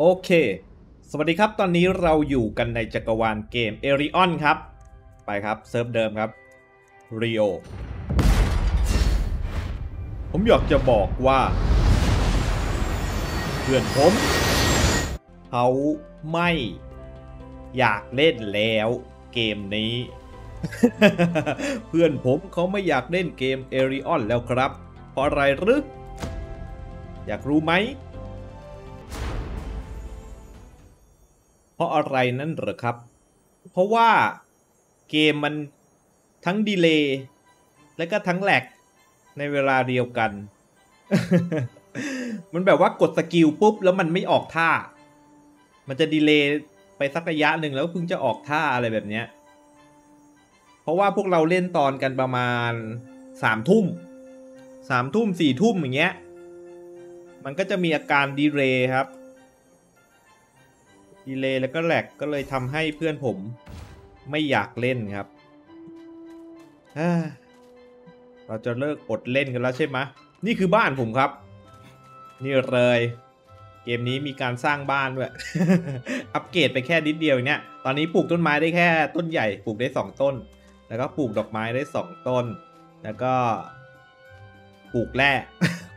โอเคสวัสดีครับตอนนี้เราอยู่กันในจักรวาลเกมเอริออนครับไปครับเซิร์ฟเดิมครับริโอผมอยากจะบอกว่าเพื่อนผมเขาไม่อยากเล่นแล้วเกมนี้ เพื่อนผมเขาไม่อยากเล่นเกมเอริออนแล้วครับเพราะอะไรรึอยากรู้ไหมเพราะอะไรนั่นเหรอครับเพราะว่าเกมมันทั้งดีเลย์และก็ทั้งแหลกในเวลาเดียวกัน มันแบบว่ากดสกิลปุ๊บแล้วมันไม่ออกท่ามันจะดีเลย์ไปสักระยะหนึ่งแล้วเพิ่งจะออกท่าอะไรแบบเนี้ยเพราะว่าพวกเราเล่นตอนกันประมาณ3 ทุ่ม 4 ทุ่มอย่างเงี้ยมันก็จะมีอาการดีเลย์ครับดีเลย์แล้วก็แหลกก็เลยทำให้เพื่อนผมไม่อยากเล่นครับเราจะเลิกอดเล่นกันแล้วใช่ไหมนี่คือบ้านผมครับนี่เลยเกมนี้มีการสร้างบ้านด้วย อัปเกรดไปแค่นิดเดียวเนี่ยตอนนี้ปลูกต้นไม้ได้แค่ต้นใหญ่ปลูกได้2ต้นแล้วก็ปลูกดอกไม้ได้2ต้นแล้วก็ปลูกแร่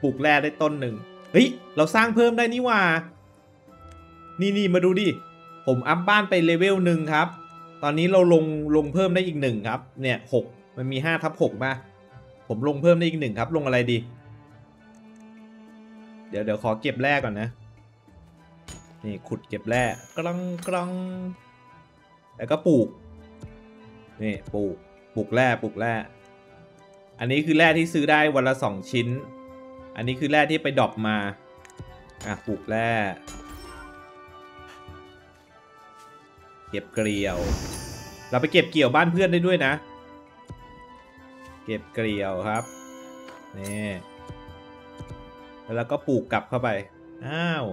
ปลูกแร่ได้ต้นหนึ่งเฮ้ยเราสร้างเพิ่มได้นี่ว่านี่มาดูดิผมอัพบ้านไปเลเวล1ครับตอนนี้เราลงเพิ่มได้อีก1ครับเนี่ย6มันมี5/6มาผมลงเพิ่มได้อีก1ครับลงอะไรดีเดี๋ยวขอเก็บแร่ก่อนนะนี่ขุดเก็บแร่กลังแล้วก็ปลูกนี่ปลูกแร่อันนี้คือแร่ที่ซื้อได้วันละ2ชิ้นอันนี้คือแร่ที่ไปดรอปมาอ่ะปลูกแร่เก็บเกลียวเราไปเก็บเกี่ยวบ้านเพื่อนได้ด้วยนะเก็บเกลียวครับนี่แล้วก็ปลูกกลับเข้าไปอ้าว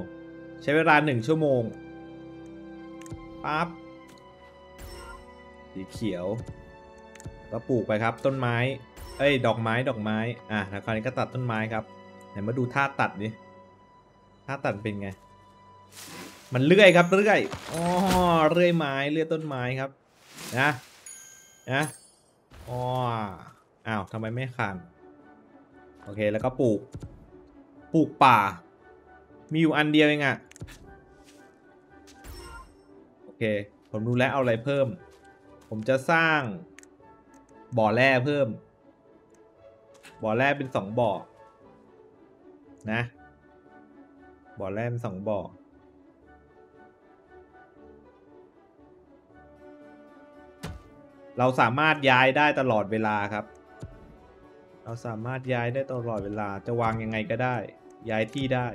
ใช้เวลา1 ชั่วโมงปั๊บสีเขียวก็ปลูกไปครับต้นไม้เอ้ยดอกไม้อ่ะแล้วคราวนี้ก็ตัดต้นไม้ครับไหนมาดูท่าตัดดิท่าตัดเป็นไงมันเลื่อยครับเลื่อยไม้เลื่อยต้นไม้ครับนะอ้าวทำไมไม่ขันโอเคแล้วก็ปลูกป่ามีอยู่อันเดียวเองอะโอเคผมรู้แล้วเอาอะไรเพิ่มผมจะสร้างบ่อแร่เพิ่มบ่อแร่เป็น2บ่อนะบ่อแร่เป็น2บ่อเราสามารถย้ายได้ตลอดเวลาครับเราสามารถย้ายได้ตลอดเวลาจะวางยังไงก็ได้ย้ายที่ได้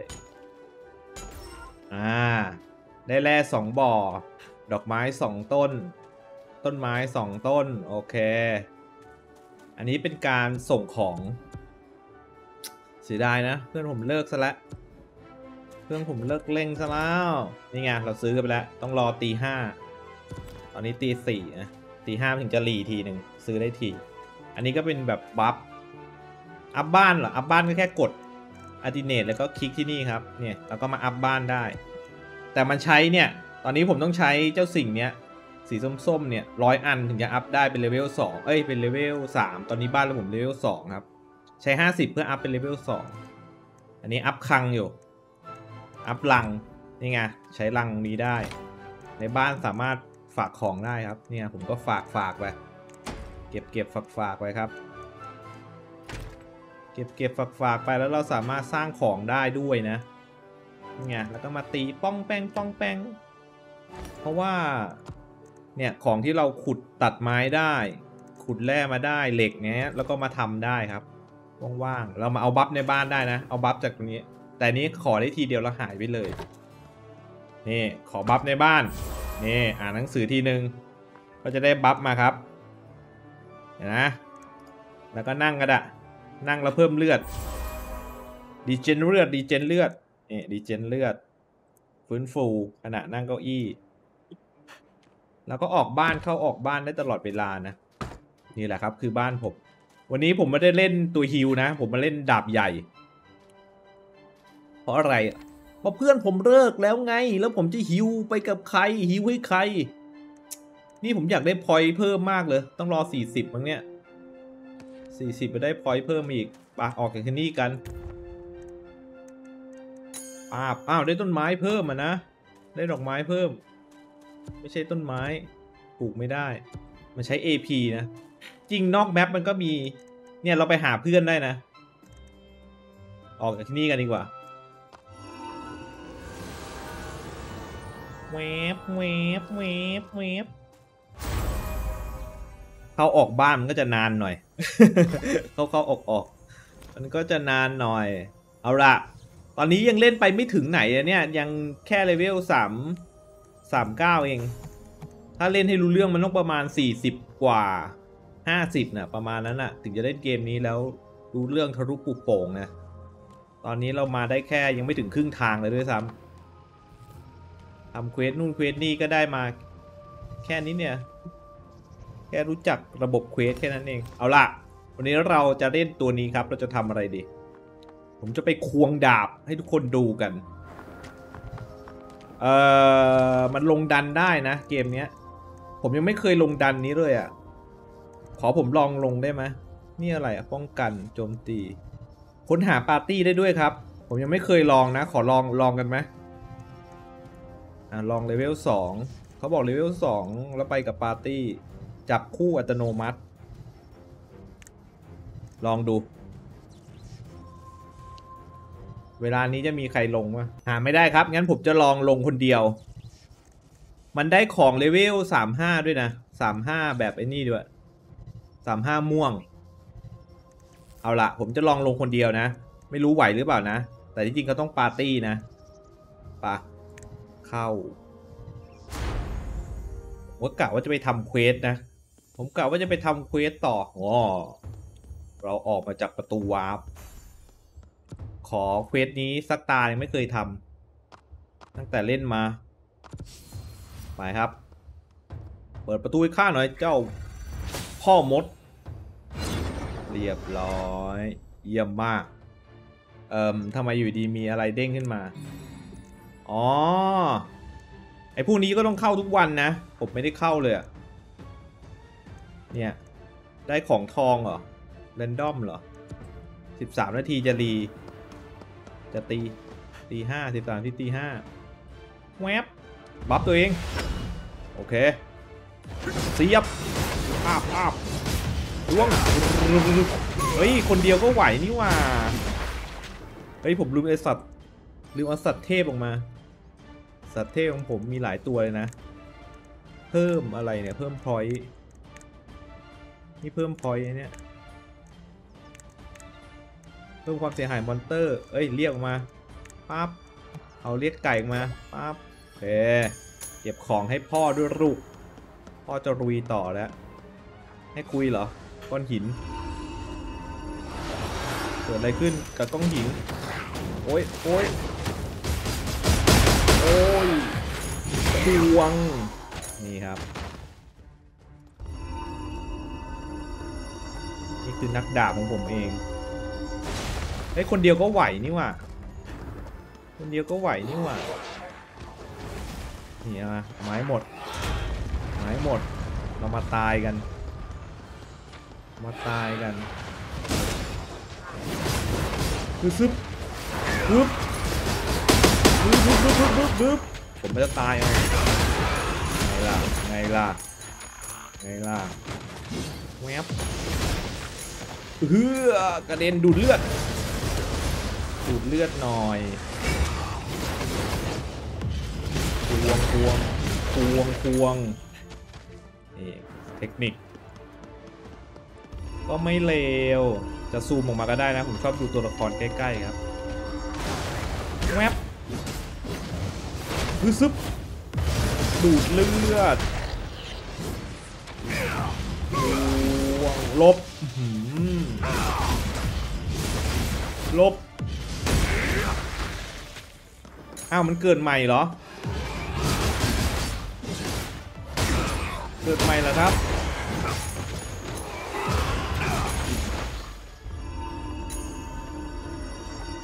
ได้แร่2บ่อดอกไม้2ต้นต้นไม้2ต้นโอเคอันนี้เป็นการส่งของเสียดายนะเพื่อนผมเลิกซะแล้วเพื่อนผมเลิกเล่นซะแล้วนี่ไงเราซื้อกันไปแล้วต้องรอตี 5ตอนนี้ตี 4นะตี 5ถึงจะรีทีหนึ่งซื้อได้ทีอันนี้ก็เป็นแบบบัฟอัพบ้านเหรออัพบ้านก็แค่กดอัลติเนตแล้วก็คลิกที่นี่ครับเนี่ยเราก็มาอัพบ้านได้แต่มันใช้เนี่ยตอนนี้ผมต้องใช้เจ้าสิ่งเนี้ยสีส้มๆเนี่ย100 อันถึงจะอัพได้เป็นเลเวล2เอ้ยเป็นเลเวล3ตอนนี้บ้านเราผมเลเวล2ครับใช้50เพื่ออัพเป็นเลเวล2อันนี้อัพคลังอยู่อัพลังนี่ไงใช้ลังนี้ได้ในบ้านสามารถฝากของได้ครับเนี่ยผมก็ฝากไปเก็บฝากไปครับเก็บฝากไปแล้วเราสามารถสร้างของได้ด้วยนะเนี่ยแล้วก็มาตีป้องแป้งเพราะว่าเนี่ยของที่เราขุดตัดไม้ได้ขุดแร่มาได้เหล็กเนี้ยแล้วก็มาทำได้ครับว่างๆเรามาเอาบัฟในบ้านได้นะเอาบัฟจากตรงนี้แต่นี้ขอได้ทีเดียวแล้วหายไปเลยนี่ขอบัฟในบ้านนี่อ่านหนังสือทีนึงก็จะได้บัฟมาครับเห็นนะแล้วก็นั่งแล้วเพิ่มเลือดดีเจนเลือดนี่ดีเจนเลือดฟื้นฟูขณะนั่งเก้าอี้แล้วก็ออกบ้านเข้าออกบ้านได้ตลอดเวลานะนี่แหละครับคือบ้านผมวันนี้ผมไม่ได้เล่นตัวฮิวนะผมมาเล่นดาบใหญ่เพราะอะไร เพื่อนผมเลิกแล้วไงแล้วผมจะหิวไปกับใครหิวให้ใครนี่ผมอยากได้พอยต์เพิ่มมากเลยต้องรอ40มั้งเนี่ย40ไปได้พอยต์เพิ่มอีกปะออกจากที่นี่กันอ้าวได้ต้นไม้เพิ่มนะได้ดอกไม้เพิ่มไม่ใช่ต้นไม้ปลูกไม่ได้มันใช้ AP นะจริงนอกแมปมันก็มีเนี่ยเราไปหาเพื่อนได้นะออกจากที่นี่กันดีกว่าเวฟเข้าออกบ้านมันก็จะนานหน่อย เข้าออกมันก็จะนานหน่อยเอาละตอนนี้ยังเล่นไปไม่ถึงไหนเนี่ยยังแค่เลเวล39เองถ้าเล่นให้รู้เรื่องมันต้องประมาณ40กว่า50นะประมาณนั้นนะถึงจะเล่นเกมนี้แล้วรู้เรื่องทะลุปุโป่งนะตอนนี้เรามาได้แค่ยังไม่ถึงครึ่งทางเลยด้วยซ้ำทำเควสนู่นเควสนี่ก็ได้มาแค่นี้เนี่ยแค่รู้จักระบบเควสแค่นั้นเองเอาล่ะวันนี้เราจะเล่นตัวนี้ครับเราจะทำอะไรดีผมจะไปควงดาบให้ทุกคนดูกันมันลงดันได้นะเกมเนี้ยผมยังไม่เคยลงดันนี้เลยอ่ะขอผมลองลงได้ไหมนี่อะไรอ่ะป้องกันโจมตีค้นหาปาร์ตี้ได้ด้วยครับผมยังไม่เคยลองนะขอลองกันไหมลองเลเวล2เขาบอกเลเวล2แล้วไปกับปาร์ตี้จับคู่อัตโนมัติลองดูเวลานี้จะมีใครลงวะไม่ได้ครับงั้นผมจะลองลงคนเดียวมันได้ของเลเวล35ด้วยนะ35แบบไอ้นี่ด้วย35ม่วงเอาละผมจะลองลงคนเดียวนะไม่รู้ไหวหรือเปล่านะแต่ที่จริงเขาต้องปาร์ตี้นะปะเข้าผมกะว่าจะไปทำเควสนะผมกะว่าจะไปทำเควสต่อเราออกมาจากประตูวาร์ปขอเควสนี้สักตายังไม่เคยทำตั้งแต่เล่นมาไปครับเปิดประตูข้างหน่อยเจ้าพ่อมดเรียบร้อยเยี่ยมมากทำไมอยู่ดีมีอะไรเด้งขึ้นมาอ๋อไอพวกนี้ก็ต้องเข้าทุกวันนะผมไม่ได้เข้าเลยเนี่ยได้ของทองเหรอแรนดอมเหรอ13นาทีจะรีจะตีห้า13ที่ตีห้าแวบบัฟตัวเองโอเคเสียบอาบล่วงเฮ้ยคนเดียวก็ไหวนี่ว่าเฮ้ยผมลืมไอสัตว์ลืมเอาสัตว์เทพออกมาสัตว์เทพของผมมีหลายตัวเลยนะเพิ่มอะไรเนี่ยเพิ่มพอยต์นี่เพิ่มพอยต์เนี่ยเพิ่มความเสียหายมอนเตอร์เอ้ยเรียกออกมาปั๊บเอาเรียกไก่ออกมาปั๊บโอเคเก็บของให้พ่อด้วยลูกพ่อจะรุยต่อแล้วให้คุยเหรอก้อนหินเกิดอะไรขึ้นกับก้อนหินโอ้ยดวงนี่ครับนี่คือนักดาบของผมเองไอ้คนเดียวก็ไหวนี่ว่ะคนเดียวก็ไหวนี่ว่ะนี่มาไม้หมดเรามาตายกันซึบผมจะตายไงล่ะแวบกระเด็นดูดเลือดหน่อยควงนี่เทคนิคก็ไม่เลวจะซูมออกมาก็ได้นะผมชอบดูตัวละครใกล้ๆครับแวบซึบดูดเลือดควงลบอ้าวมันเกิดใหม่เหรอเกิดใหม่เหรอครับ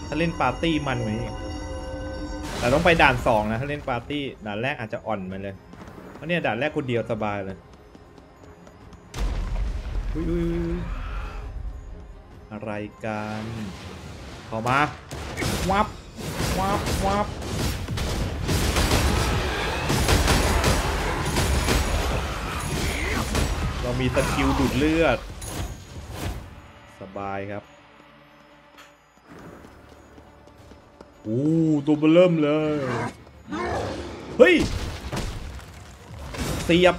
ถ้าเล่นปาร์ตี้มันไหม แต่ต้องไปด่าน2นะถ้าเล่นปาร์ตี้ด่านแรกอาจจะอ่อนไปเลยเพราะเนี่ยด่านแรกคนเดียวสบายเลยอะไรกันเข้ามาวับวับวับเรามีสกิลดูดเลือดสบายครับโอ้ตัวเบิ่มเลยเฮ้ยเสียบ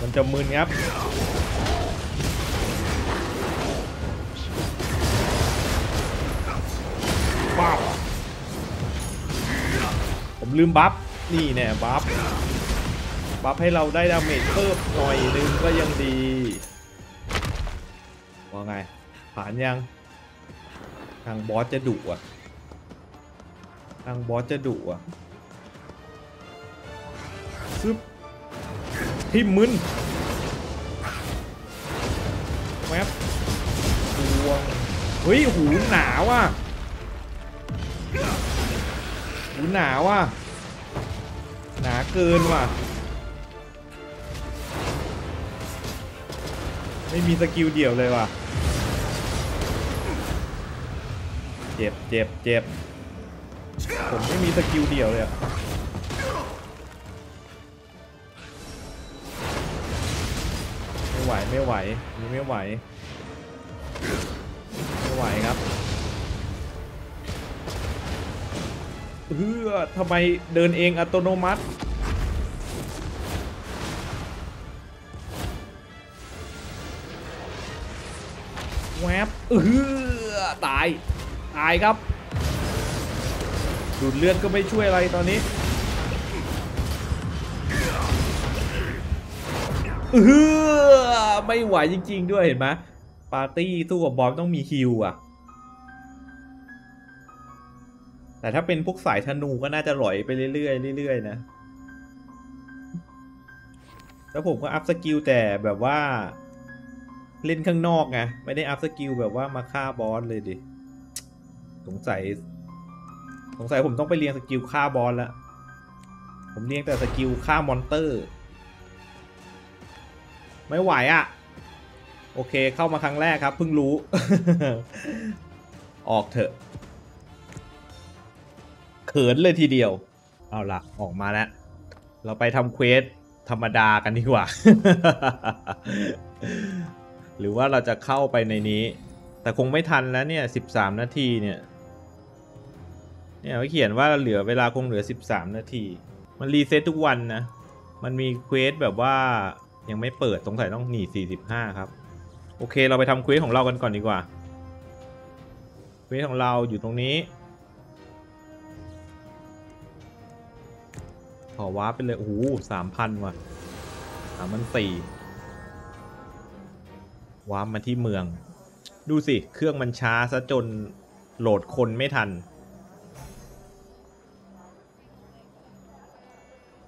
มันจะมึนครับบ้าผมลืมบัฟนี่แน่บัฟให้เราได้ดาเมจเพิ่มหน่อยนึงก็ยังดีว่าไงผ่านยังทางบอสจะดุอ่ะซึบที่มึนแมปดวงเฮ้ยหูหนาว่ะหนาเกินว่ะไม่มีสกิลเดี่ยวเลยว่ะเจ็บผมไม่มีสกิลเดี่ยวเลยไม่ไหวครับทำไมเดินเองอัตโนมัติแวบตายครับดูดเลือดก็ไม่ช่วยอะไรตอนนี้ไม่ไหวจริงๆด้วยเห็นไหมปาร์ตี้สู้กับบอมต้องมีฮิลอะแต่ถ้าเป็นพวกสายธนูก็น่าจะหลอยไปเรื่อยๆนะแล้วผมก็อัพสกิลแต่แบบว่าเล่นข้างนอกไงไม่ได้อัพสกิลแบบว่ามาฆ่าบอสเลยดิสงสัยผมต้องไปเรียงสกิลฆ่าบอสละผมเรียงแต่สกิลฆ่ามอนเตอร์ไม่ไหวอ่ะโอเคเข้ามาครั้งแรกครับเพิ่งรู้ ออกเถอะเขินเลยทีเดียวเอาล่ะออกมาแล้วเราไปทำเควสธรรมดากันดีกว่า หรือว่าเราจะเข้าไปในนี้แต่คงไม่ทันแล้วเนี่ย13นาทีเนี่ยเขาเขียนว่าเหลือเวลาคงเหลือ13นาทีมันรีเซ็ตทุกวันนะมันมีเควสแบบว่ายังไม่เปิดสงสัยต้องหนี45ครับโอเคเราไปทำเควสของเรากันก่อนดีกว่าเควสของเราอยู่ตรงนี้ขอว้าไปเลยโอ้โห 3,000 ว่ะ 3,400 ว้ามาที่เมืองดูสิเครื่องมันช้าซะจนโหลดคนไม่ทัน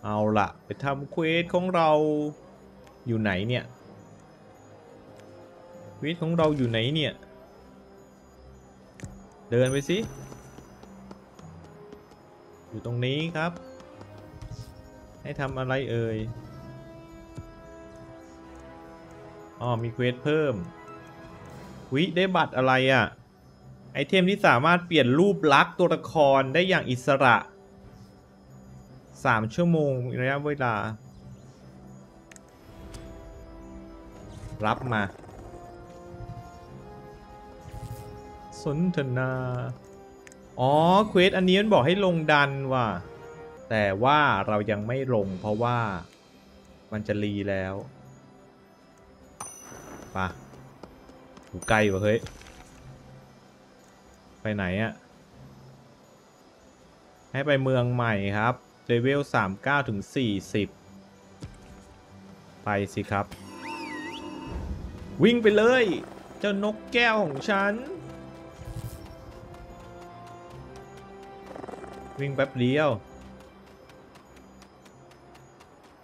เอาล่ะไปทำเควสของเราอยู่ไหนเนี่ยเควสของเราอยู่ไหนเนี่ยเดินไปสิอยู่ตรงนี้ครับให้ทำอะไรเอ่ยอ๋อมีเควสเพิ่มวิได้บัตรอะไรอ่ะไอเทมที่สามารถเปลี่ยนรูปลักษณ์ตัวละครได้อย่างอิสระ3ชั่วโมงระยะเวลารับมาสนทนาอ๋อเควสอันนี้มันบอกให้ลงดันว่ะแต่ว่าเรายังไม่ลงเพราะว่ามันจะรีแล้วปะหูไกลวะเฮ้ยไปไหนอะให้ไปเมืองใหม่ครับเลเวล39ถึง40ไปสิครับวิ่งไปเลยเจ้านกแก้วของฉันวิ่งแป๊บเดียว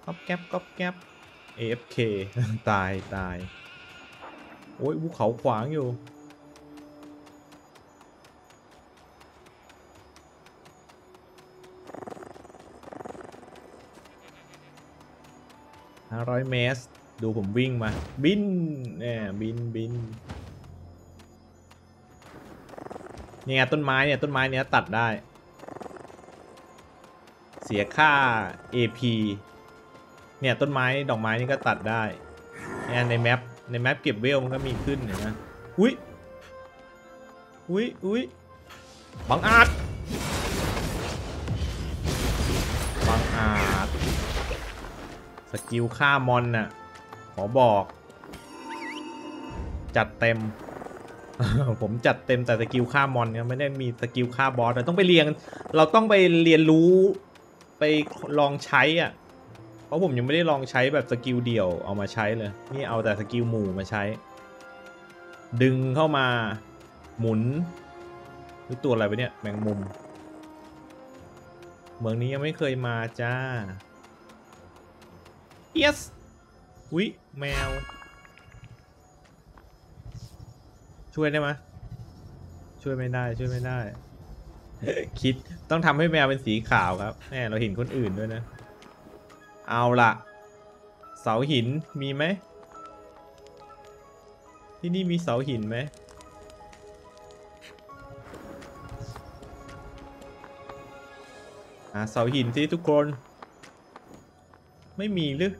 ก๊อบแก๊บAFK ตายโอ้ยภูเขาขวางอยู่ 500 เมตรดูผมวิ่งมาบินเนี่ยบินเนี่ยต้นไม้เนี่ยตัดได้เสียค่า AP เนี่ยต้นไม้ดอกไม้นี่ก็ตัดได้เนี่ยในแมปเก็บเวลมันก็มีขึ้นนะอุ้ยบังอาจสกิลฆ่ามอนน่ะขอบอกจัดเต็ม ผมจัดเต็มแต่สกิลฆ่ามอนเนี่ยไม่ได้มีสกิลฆ่าบอสเราต้องไปเรียนรู้ไปลองใช้อ่ะเพราะผมยังไม่ได้ลองใช้แบบสกิลเดี่ยวเอามาใช้เลยนี่เอาแต่สกิลหมู่มาใช้ดึงเข้ามาหมุนหรือตัวอะไรไปเนี่ยแมงมุมเมืองนี้ยังไม่เคยมาจ้า yes อุ๊ยแมวช่วยได้ไหมช่วยไม่ได้ คิดต้องทำให้แมวเป็นสีขาวครับแน่เราเห็นคนอื่นด้วยนะเอาละเสาหินมีไหมที่นี่มีเสาหินไหมเสาหินสิทุกคนไม่มีหรือ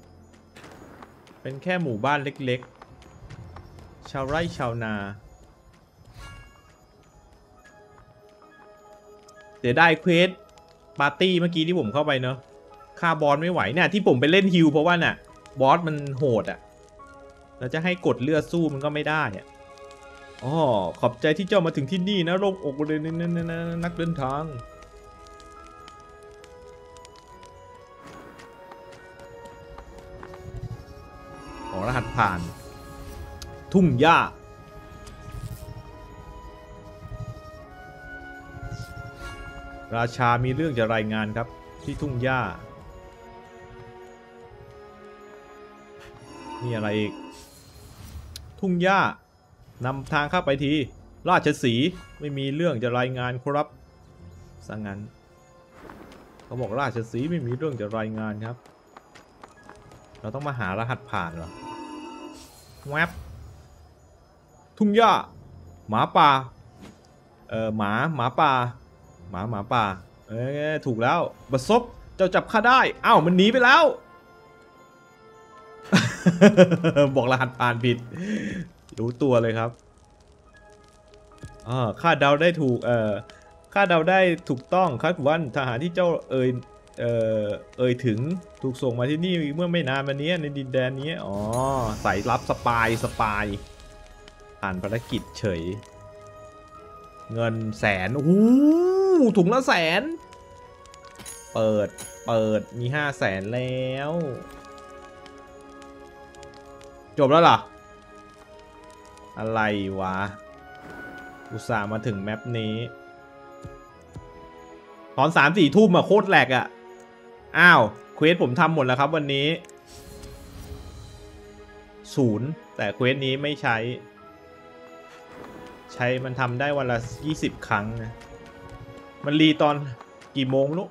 เป็นแค่หมู่บ้านเล็กๆชาวไร่ชาวนาเดี๋ยวได้เควสปาร์ตี้เมื่อกี้ที่ผมเข้าไปเนาะฆ่าบอสไม่ไหวเนี่ยที่ผมไปเล่นฮิลเพราะว่าน่ะบอสมันโหดอ่ะเราจะให้กดเลือดสู้มันก็ไม่ได้เนี่ยอ๋อขอบใจที่เจ้ามาถึงที่นี่นะโล่งอกเลยนักเดินทางรหัสผ่านทุ่งหญ้าราชามีเรื่องจะรายงานครับที่ทุ่งหญ้านี่อะไรอีกทุ่งหญ้านำทางข้าไปทีราชสีห์ไม่มีเรื่องจะรายงานครับสังงั้นเขาบอกราชสีห์ไม่มีเรื่องจะรายงานครับเราต้องมาหารหัสผ่านเหรอแวบทุ่งหญ้าหมาป่าหมาป่าถูกแล้วบัดซบเจ้าจับข้าได้อ้าวมันหนีไปแล้ว บอกรหัสผ่านผิดรู้ตัวเลยครับข้าเดาได้ถูกข้าเดาได้ถูกต้องครับวันทหารที่เจ้าเอ่ยถึงถูกส่งมาที่นี่เมื่อไม่นานมานี้ในดินแดนนี้อ๋อสายลับสปายผ่านภารกิจเฉยเงินแสนโอ้โหถุงละแสนเปิดมี500,000แล้วจบแล้วเหรออะไรวะอุตส่าห์มาถึงแมปนี้ตอน 3-4 ทุ่มอะโคตรแหลกอะอ้าวเควสผมทำหมดแล้วครับวันนี้0แต่เควสนี้ไม่ใช้มันทำได้วันละ20ครั้งนะมันรีตอนกี่โมงลูก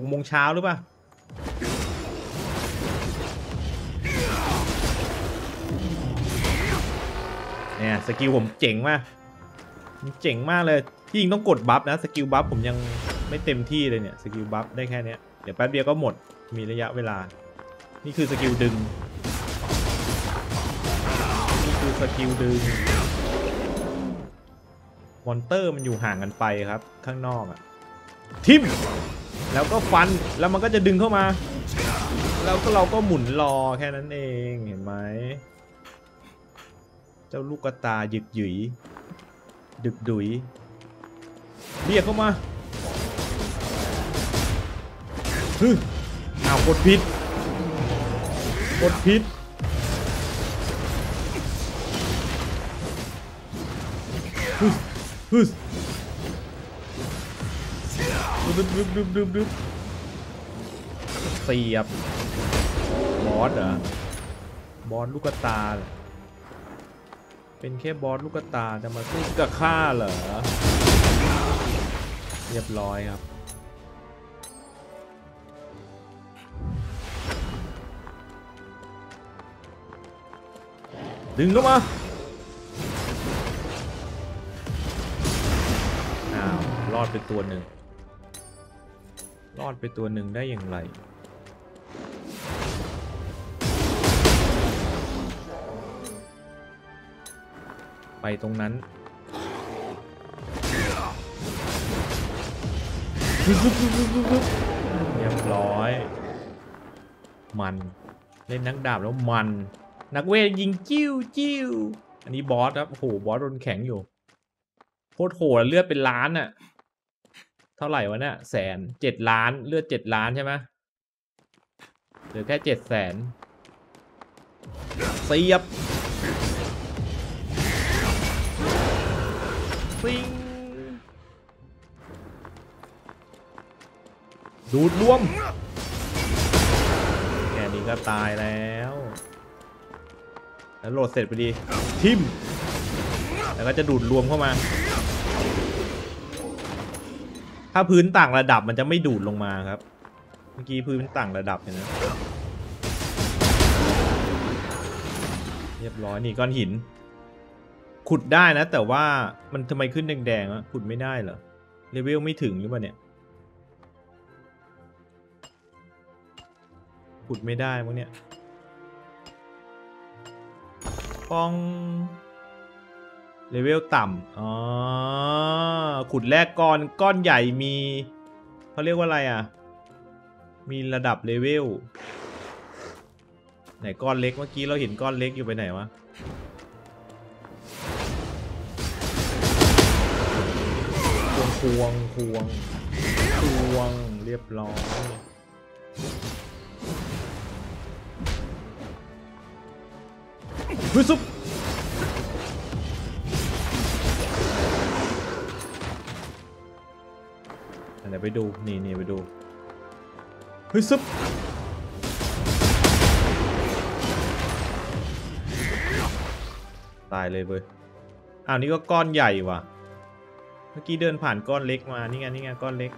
6 โมงเช้าหรือเปล่าเนี่ยสกิลผมเจ๋งมากเลยที่จริงต้องกดบัฟนะสกิลบัฟผมยังไม่เต็มที่เลยเนี่ยสกิลบัฟได้แค่นี้เดี๋ยวแป๊บเดียวก็หมดมีระยะเวลานี่คือสกิลดึงมอนเตอร์มันอยู่ห่างกันไปครับข้างนอกอะทิ่มแล้วก็ฟันแล้วมันก็จะดึงเข้ามาแล้วก็เราก็หมุนรอแค่นั้นเองเห็นไหมเจ้าลูกกระตาหยึกหยุยดึกดุยเรียกเข้ามาเอากดพิษดึบเสียบบอสลูกตาเป็นแค่บอสลูกตาจะมาสู้กับข้าเหรอเรียบร้อยครับ ดึงเข้ามาอ้าวรอดไปตัวหนึ่งได้อย่างไรไปตรงนั้นเรียบร้อยมันเล่นนักดาบแล้วมันนักเวทยิงจิ้วอันนี้บอสครับโอ้โหบอสโดนแข็งอยู่โคตรโหดเลือดเป็นล้านอะเท่าไหร่วะเนี่ยแสน7 ล้านเลือด7 ล้านใช่ไหมหรือแค่700,000เสียบซิงดูดรวมแค่นี้ก็ตายแล้วแล้วโหลดเสร็จพอดีทิมแล้วก็จะดูดรวมเข้ามาถ้าพื้นต่างระดับมันจะไม่ดูดลงมาครับเมื่อกี้พื้นต่างระดับเนี่ยนะเรียบร้อยนี่ก้อนหินขุดได้นะแต่ว่ามันทำไมขึ้นแดงๆอะขุดไม่ได้เหรอเลเวลไม่ถึงหรือเปล่าเนี่ยขุดไม่ได้มั้งเนี่ยปองเลเวลต่ำอ๋อขุดแรกก้อนใหญ่มีเขาเรียกว่าอะไรอ่ะมีระดับเลเวลไหนก้อนเล็กเมื่อกี้เราเห็นก้อนเล็กอยู่ไปไหนวะควงเรียบร้อยฮึซุบเดี๋ยวไปดูนี่ไปดูฮึซุบตายเลยเว้ยอ้าวนี่ก็ก้อนใหญ่ว่ะเมื่อกี้เดินผ่านก้อนเล็กมานี่ไงก้อนเล็ก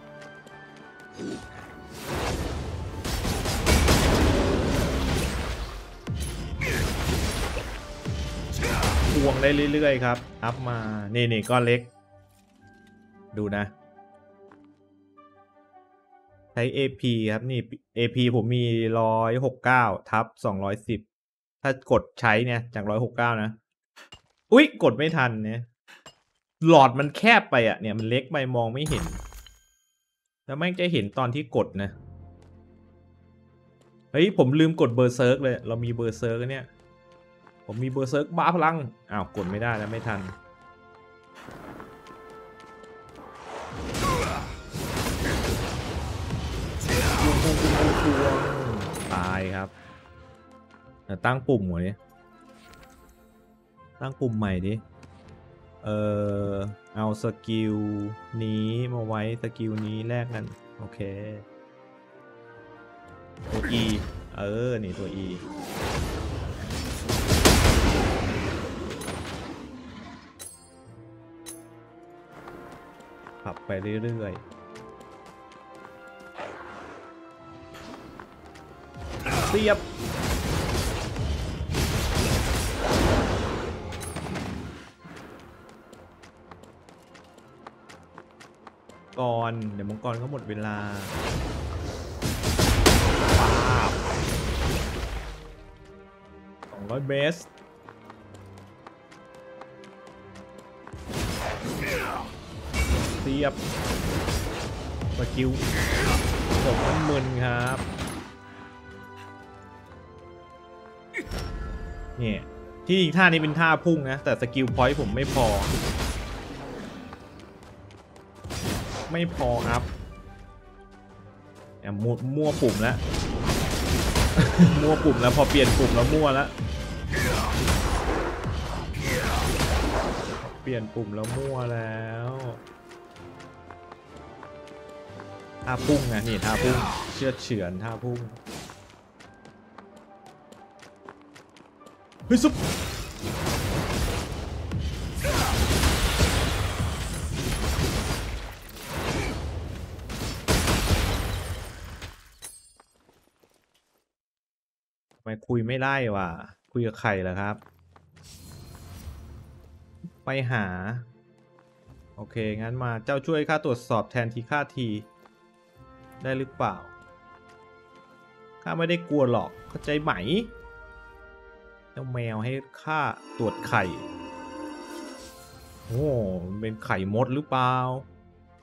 ควงได้เรื่อยๆครับอัพมานี่ก้อนเล็กดูนะใช้ AP ครับนี่ AP ผมมี169/210ถ้ากดใช้เนี่ยจาก169นะอุ๊ยกดไม่ทันเนี่ยหลอดมันแคบไปอ่ะเนี่ยมันเล็กไปมองไม่เห็นแล้วแม่งจะเห็นตอนที่กดนะเฮ้ยผมลืมกดเบอร์เซิร์กเลยเรามีเบอร์เซิร์กเนี่ยผมมีเบอร์เซิร์กบ้าพลังอ้าวกดไม่ได้แล้วไม่ทันตายครับตั้งปุ่มหัวนี้ตั้งปุ่มใหม่ดิเอาสกิลนี้มาไว้สกิลนี้แลกกันโอเคตัว E นี่ตัว E ขับไปเรื่อยๆเสียบเดี๋ยวมังกรก็หมดเวลา200เบสเสียบสกิลผมมันมึนครับเนี่ยที่ท่านี้เป็นท่าพุ่งนะแต่สกิลพอยต์ผมไม่พออัพมั่วปุ่มแล้ว มั่วปุ่มแล้วพอเปลี่ยนปุ่มแล้วมั่วแล้วท่าพุ่งนะนี่ท่าพุ่งเชือดเฉือนท่าพุ่งเฮ้ยซุปคุยไม่ได้ว่ะคุยกับใครเหรอครับ ไปหาโอเคงั้นมาเจ้าช่วยข้าตรวจสอบแทนทีข้าทีได้หรือเปล่าข้าไม่ได้กลัวหรอกเข้าใจไหมเจ้าแมวให้ข้าตรวจไข่โอ้มันเป็นไข่มดหรือเปล่า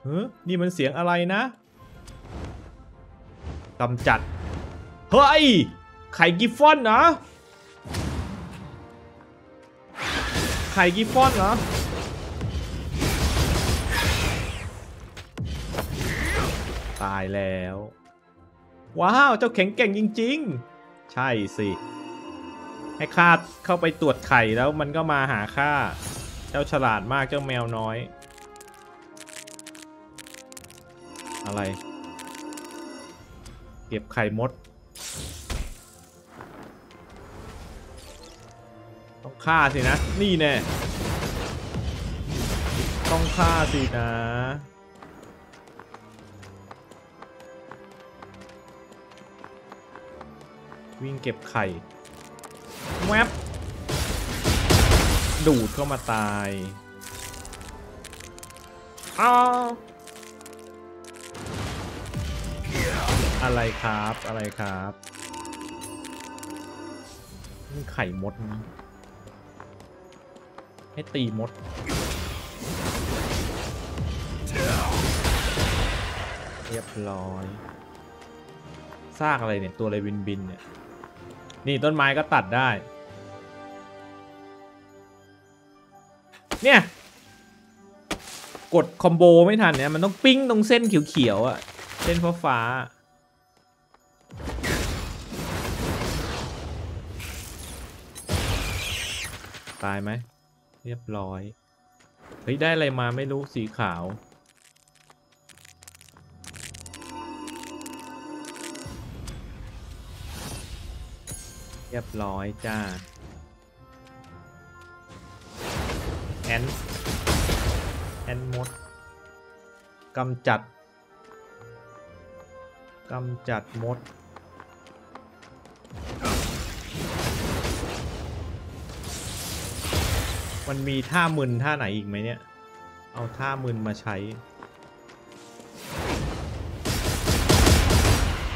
เฮ้ยนี่มันเสียงอะไรนะกำจัดเฮ้ยไข่กิฟฟอนนะไข่กิฟฟอนนะตายแล้วว้าวเจ้าแข็งแกร่งจริงๆใช่สิให้ข้าเข้าไปตรวจไข่แล้วมันก็มาหาข้าเจ้าฉลาดมากเจ้าแมวน้อยอะไรเก็บไข่มดต้องฆ่าสินะนี่แน่ต้องฆ่าสินะวิ่งเก็บไข่แวบดูดเข้ามาตายอ้าวอะไรครับอะไรครับนี่ไข่มดนะให้ตีมดเรียบร้อยสร้างอะไรเนี่ยตัวอะไรบินบินเนี่ยนี่ต้นไม้ก็ตัดได้เนี่ยกดคอมโบไม่ทันเนี่ยมันต้องปิ้งตรงเส้นเขียวๆอ่ะเส้นฟ้าๆตายไหมเรียบร้อยเฮ้ยได้อะไรมาไม่รู้สีขาวเรียบร้อยจ้าแอนมดกำจัดมดมันมีท่ามึนท่าไหนอีกไหมเนี่ยเอาท่ามึนมาใช้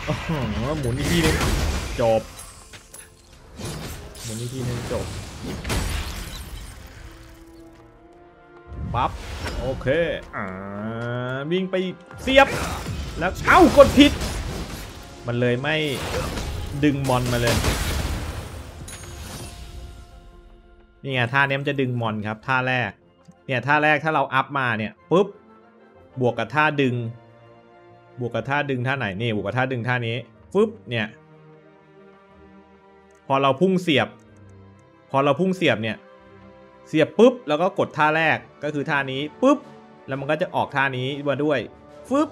โอ้โหหมุนอีกทีนึงจบหมุนอีกทีนึงจบปั๊บโอเควิ่งไปเสียบแล้วเอ้ากดผิดมันเลยไม่ดึงมอนมาเลยนี่ไงท่านี้มันจะดึงมอนครับท่าแรกเนี่ยท่าแรกถ้าเราอัพมาเนี่ยปุ๊บบวกกับท่าดึงท่าไหนนี่บวกกับท่าดึงท่านี้ปุ๊บเนี่ยพอเราพุ่งเสียบเนี่ยเสียบปุ๊บแล้วก็กดท่าแรกก็คือท่านี้ปุ๊บแล้วมันก็จะออกท่านี้มาด้วยปุ๊บ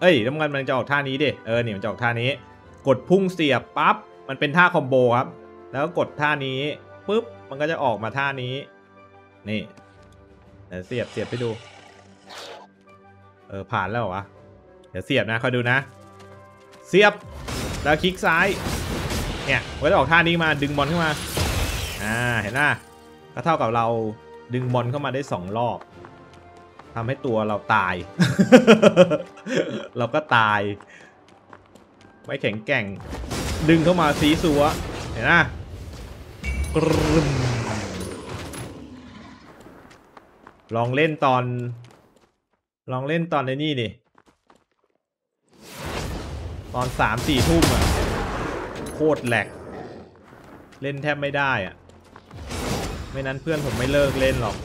เอ้ยแล้วมันจะออกท่านี้ดิเออเนี่ยมันจะออกท่านี้กดพุ่งเสียบปั๊บมันเป็นท่าคอมโบครับแล้วก็กดท่านี้ปุ๊บมันก็จะออกมาท่านี้นี่เดี๋ยวเสียบไปดูผ่านแล้วเหรอวะเดี๋ยวเสียบนะคอยดูนะเสียบแล้วคลิกซ้ายเนี่ยมันจะออกท่านี้มาดึงบอลขึ้นมาเห็นไหมก็เท่ากับเราดึงบอลเข้ามาได้2รอบทำให้ตัวเราตาย เราก็ตายไม่แข็งแกร่งดึงเข้ามาสีสัวเห็นไหมลองเล่นตอนในนี่ดิตอน3-4 ทุ่มอ่ะโคตรแหลกเล่นแทบไม่ได้อ่ะไม่นั้นเพื่อนผมไม่เลิกเล่นหรอก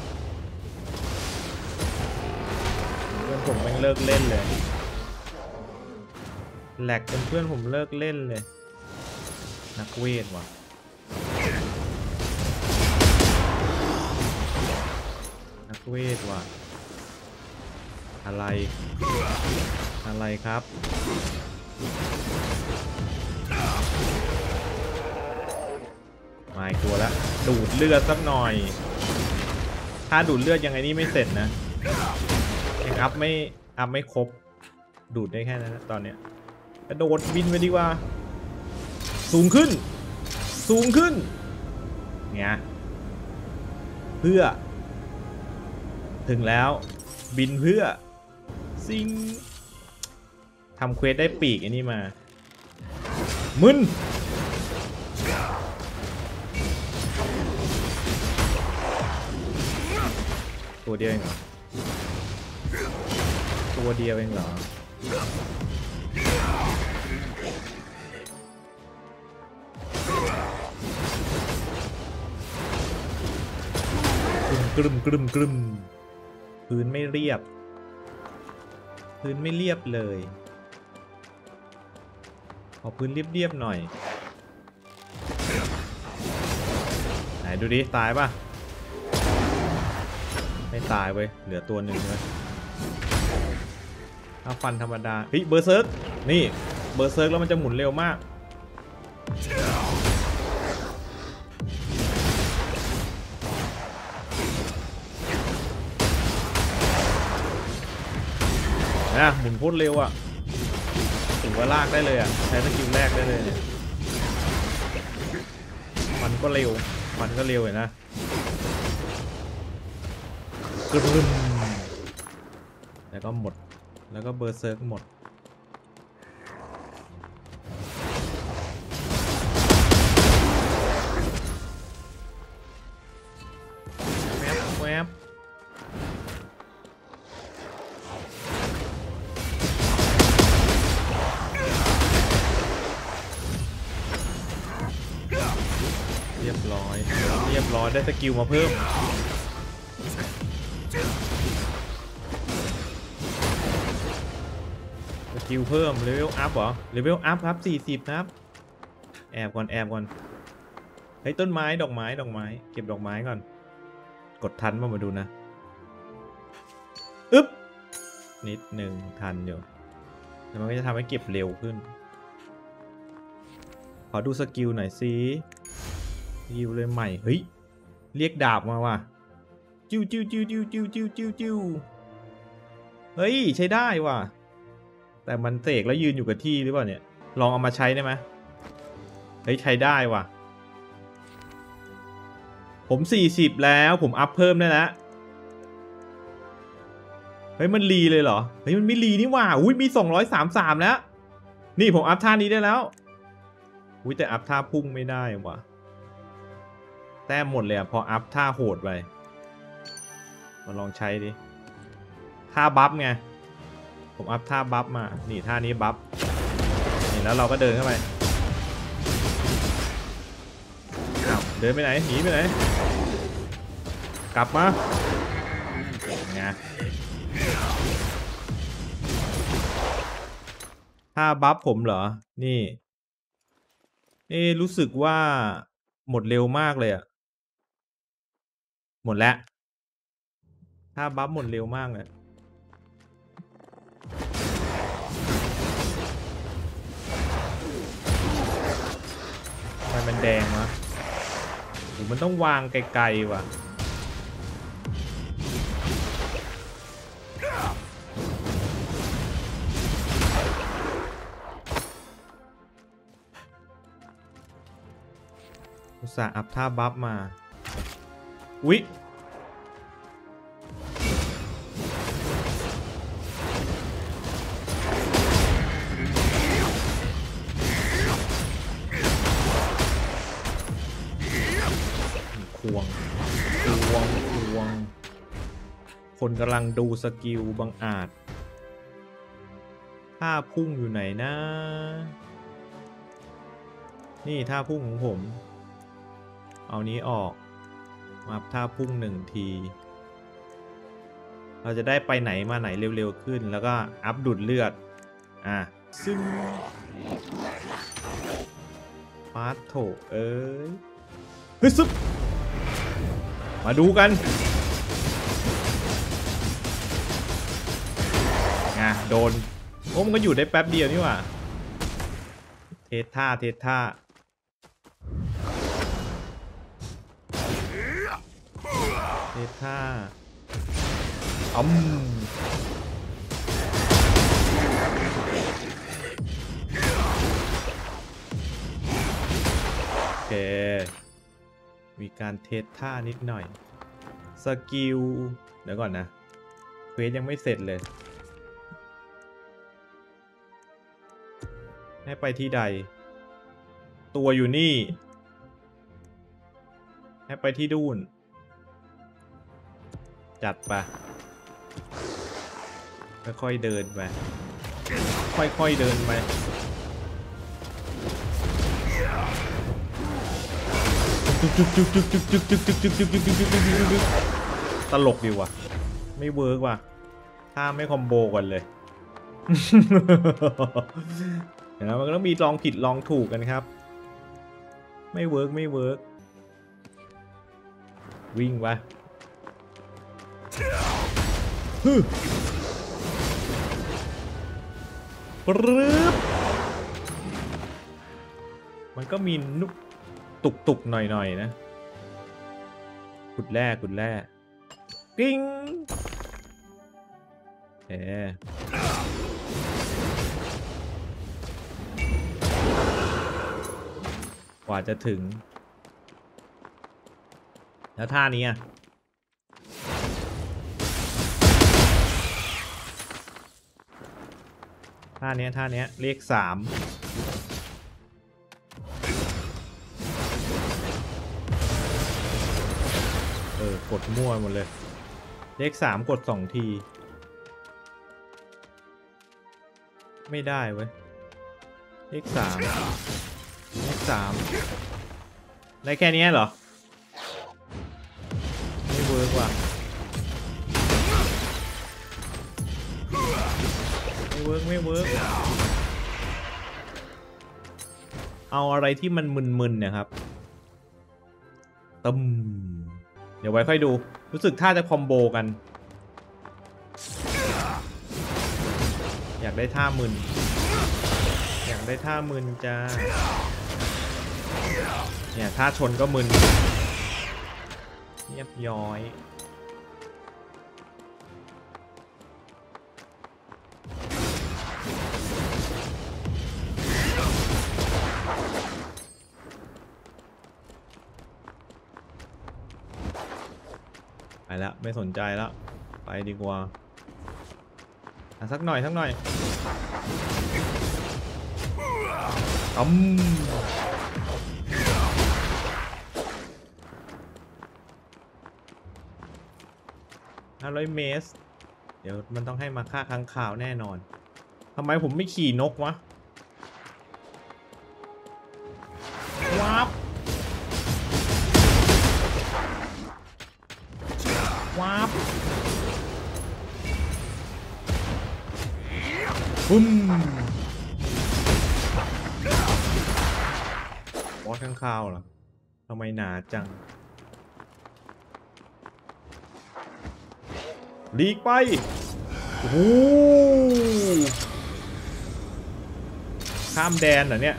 เพื่อนผมไม่เลิกเล่นเลยแหลกจนเพื่อนผมเลิกเล่นเลยนักเวทว่ะอะไรครับไม่กลัวแล้วดูดเลือดสักหน่อยถ้าดูดเลือดยังไงนี่ไม่เสร็จนะยังอัพไม่ครบดูดได้แค่นั้นนะตอนเนี้ยกระโดดบินไปดีกว่าสูงขึ้นเนี่ยเพื่อ ถึงแล้วบินเพื่อซิงทำเควสได้ปีกอันนี้มามึนตัวเดียวเองเหรอตัวเดียวเองเหรอกรึมกรึมกรึมพื้นไม่เรียบพื้นไม่เรียบเลยขอพื้นเรียบๆหน่อยไหนดูดิตายป่ะไม่ตายเว้ยเหลือตัวหนึ่งเลยถ้าฟันธรรมดาเฮ้ยเบอร์เซิร์กนี่เบอร์เซิร์กแล้วมันจะหมุนเร็วมากนะหมุนโคตรเร็วอ่ะถือว่าลากได้เลยอ่ะใช้สกิลแรกได้เลยเนี่ยมันก็เร็วมันก็เร็วเลยนะกรึมแล้วก็หมดแล้วก็เบอร์เซิร์กหมดแวบแวบเรียบร้อยเรียบร้อยได้สกิลมาเพิ่มคิวเพิ่มเลเวลอัพเหรอเลเวลอัพครับ40ครับแอบก่อนแอบก่อนเฮ้ยต้นไม้ดอกไม้ดอกไม้เก็บดอกไม้ก่อนกดทันมาดูนะอึ๊บนิดหนึ่งทันอยู่แล้วมันก็จะทำให้เก็บเร็วขึ้นขอดูสกิลหน่อยสิสกิลเลยใหม่เฮ้ยเรียกดาบมาว่ะจิ้วจิ้วจิ้วจิ้วจิ้วจิ้วจิ้วจิ้วเฮ้ยใช้ได้ว่ะแต่มันเสกแล้วยืนอยู่กับที่หรือเปล่าเนี่ยลองเอามาใช้ได้ไหมเฮ้ยใช้ได้ว่ะผม40แล้วผมอัพเพิ่มได้แล้วเฮ้ยมันรีเลยเหรอเฮ้ยมันไม่รีนี่ว่าอุ้ยมี233แล้วนี่ผมอัพท่านี้ได้แล้วอุ้ยแต่อัพท่าพุ่งไม่ได้ว่ะแต้มหมดเลยอ่ะพออัพท่าโหดไปมาลองใช้ดิท่าบัฟไงผมอัพท่าบัฟมานี่ท่านี้บัฟนี่แล้วเราก็เดินเข้าไปเดินไปไหนหนีไปไหนกลับมาไงท่าบัฟผมเหรอนี่รู้สึกว่าหมดเร็วมากเลยอะหมดแล้วท่าบัฟหมดเร็วมากเลยมันแดงวะมันต้องวางไกลๆว่ะอุตส่าห์อัพท่าบัฟมาอุ๊ยควงคนกำลังดูสกิลบังอาจท่าพุ่งอยู่ไหนนะนี่ท่าพุ่งของผมเอานี้ออกมาท่าพุ่ง1ทีเราจะได้ไปไหนมาไหนเร็วๆขึ้นแล้วก็อัพดูดเลือดซึ่งฟาสโถเอ้ยเฮ้ยซุบมาดูกันนะโดนโอ้มันก็อยู่ได้แป๊บเดียวนี่หว่าเทท่าเทท่าเทท่าโอเคมีการเทสท่านิดหน่อยสกิลเดี๋ยวก่อนนะ ควสยังไม่เสร็จเลยให้ไปที่ใดตัวอยู่นี่ให้ไปที่ดูนจัดไปค่อยๆเดินไปค่อยๆเดินไปตลกดีว่ะไม่เวิร์กว่ะถ้าไม่คอมโบกันเลยเดี๋ยวมันก็ต้องมีลองผิดลองถูกกันครับไม่เวิร์กไม่เวิร์กวิ่งไปปรึ๊บมันก็มีนุกตุกๆหน่อยๆนะขุดแร่ขุดแร่กิ้งเอ๋กว่าจะถึงแล้วท่านี้อ่ะท่านี้เลขสามกดมั่วหมดเลยเลขสามกดสองทีไม่ได้เว้ยเลขสามได้แค่นี้เหรอไม่เวิร์กว่ะไม่เวิร์กเอาอะไรที่มันมึนๆนะครับตึมเดี๋ยวไว้ค่อยดูรู้สึกท่าจะคอมโบกันอยากได้ท่ามึนจ้าเนี่ยท่าชนก็มึนเรียบย้อยไปแล้วไม่สนใจแล้วไปดีกว่าสักหน่อยอืม500 เมตรเดี๋ยวมันต้องให้มาฆ่าค้างคาวแน่นอนทำไมผมไม่ขี่นกวะว้าวปุ้มบอสข้างข้าวเหรอทำไมหนาจังหลีกไปโอ้โหข้ามแดนเหรอเนี่ย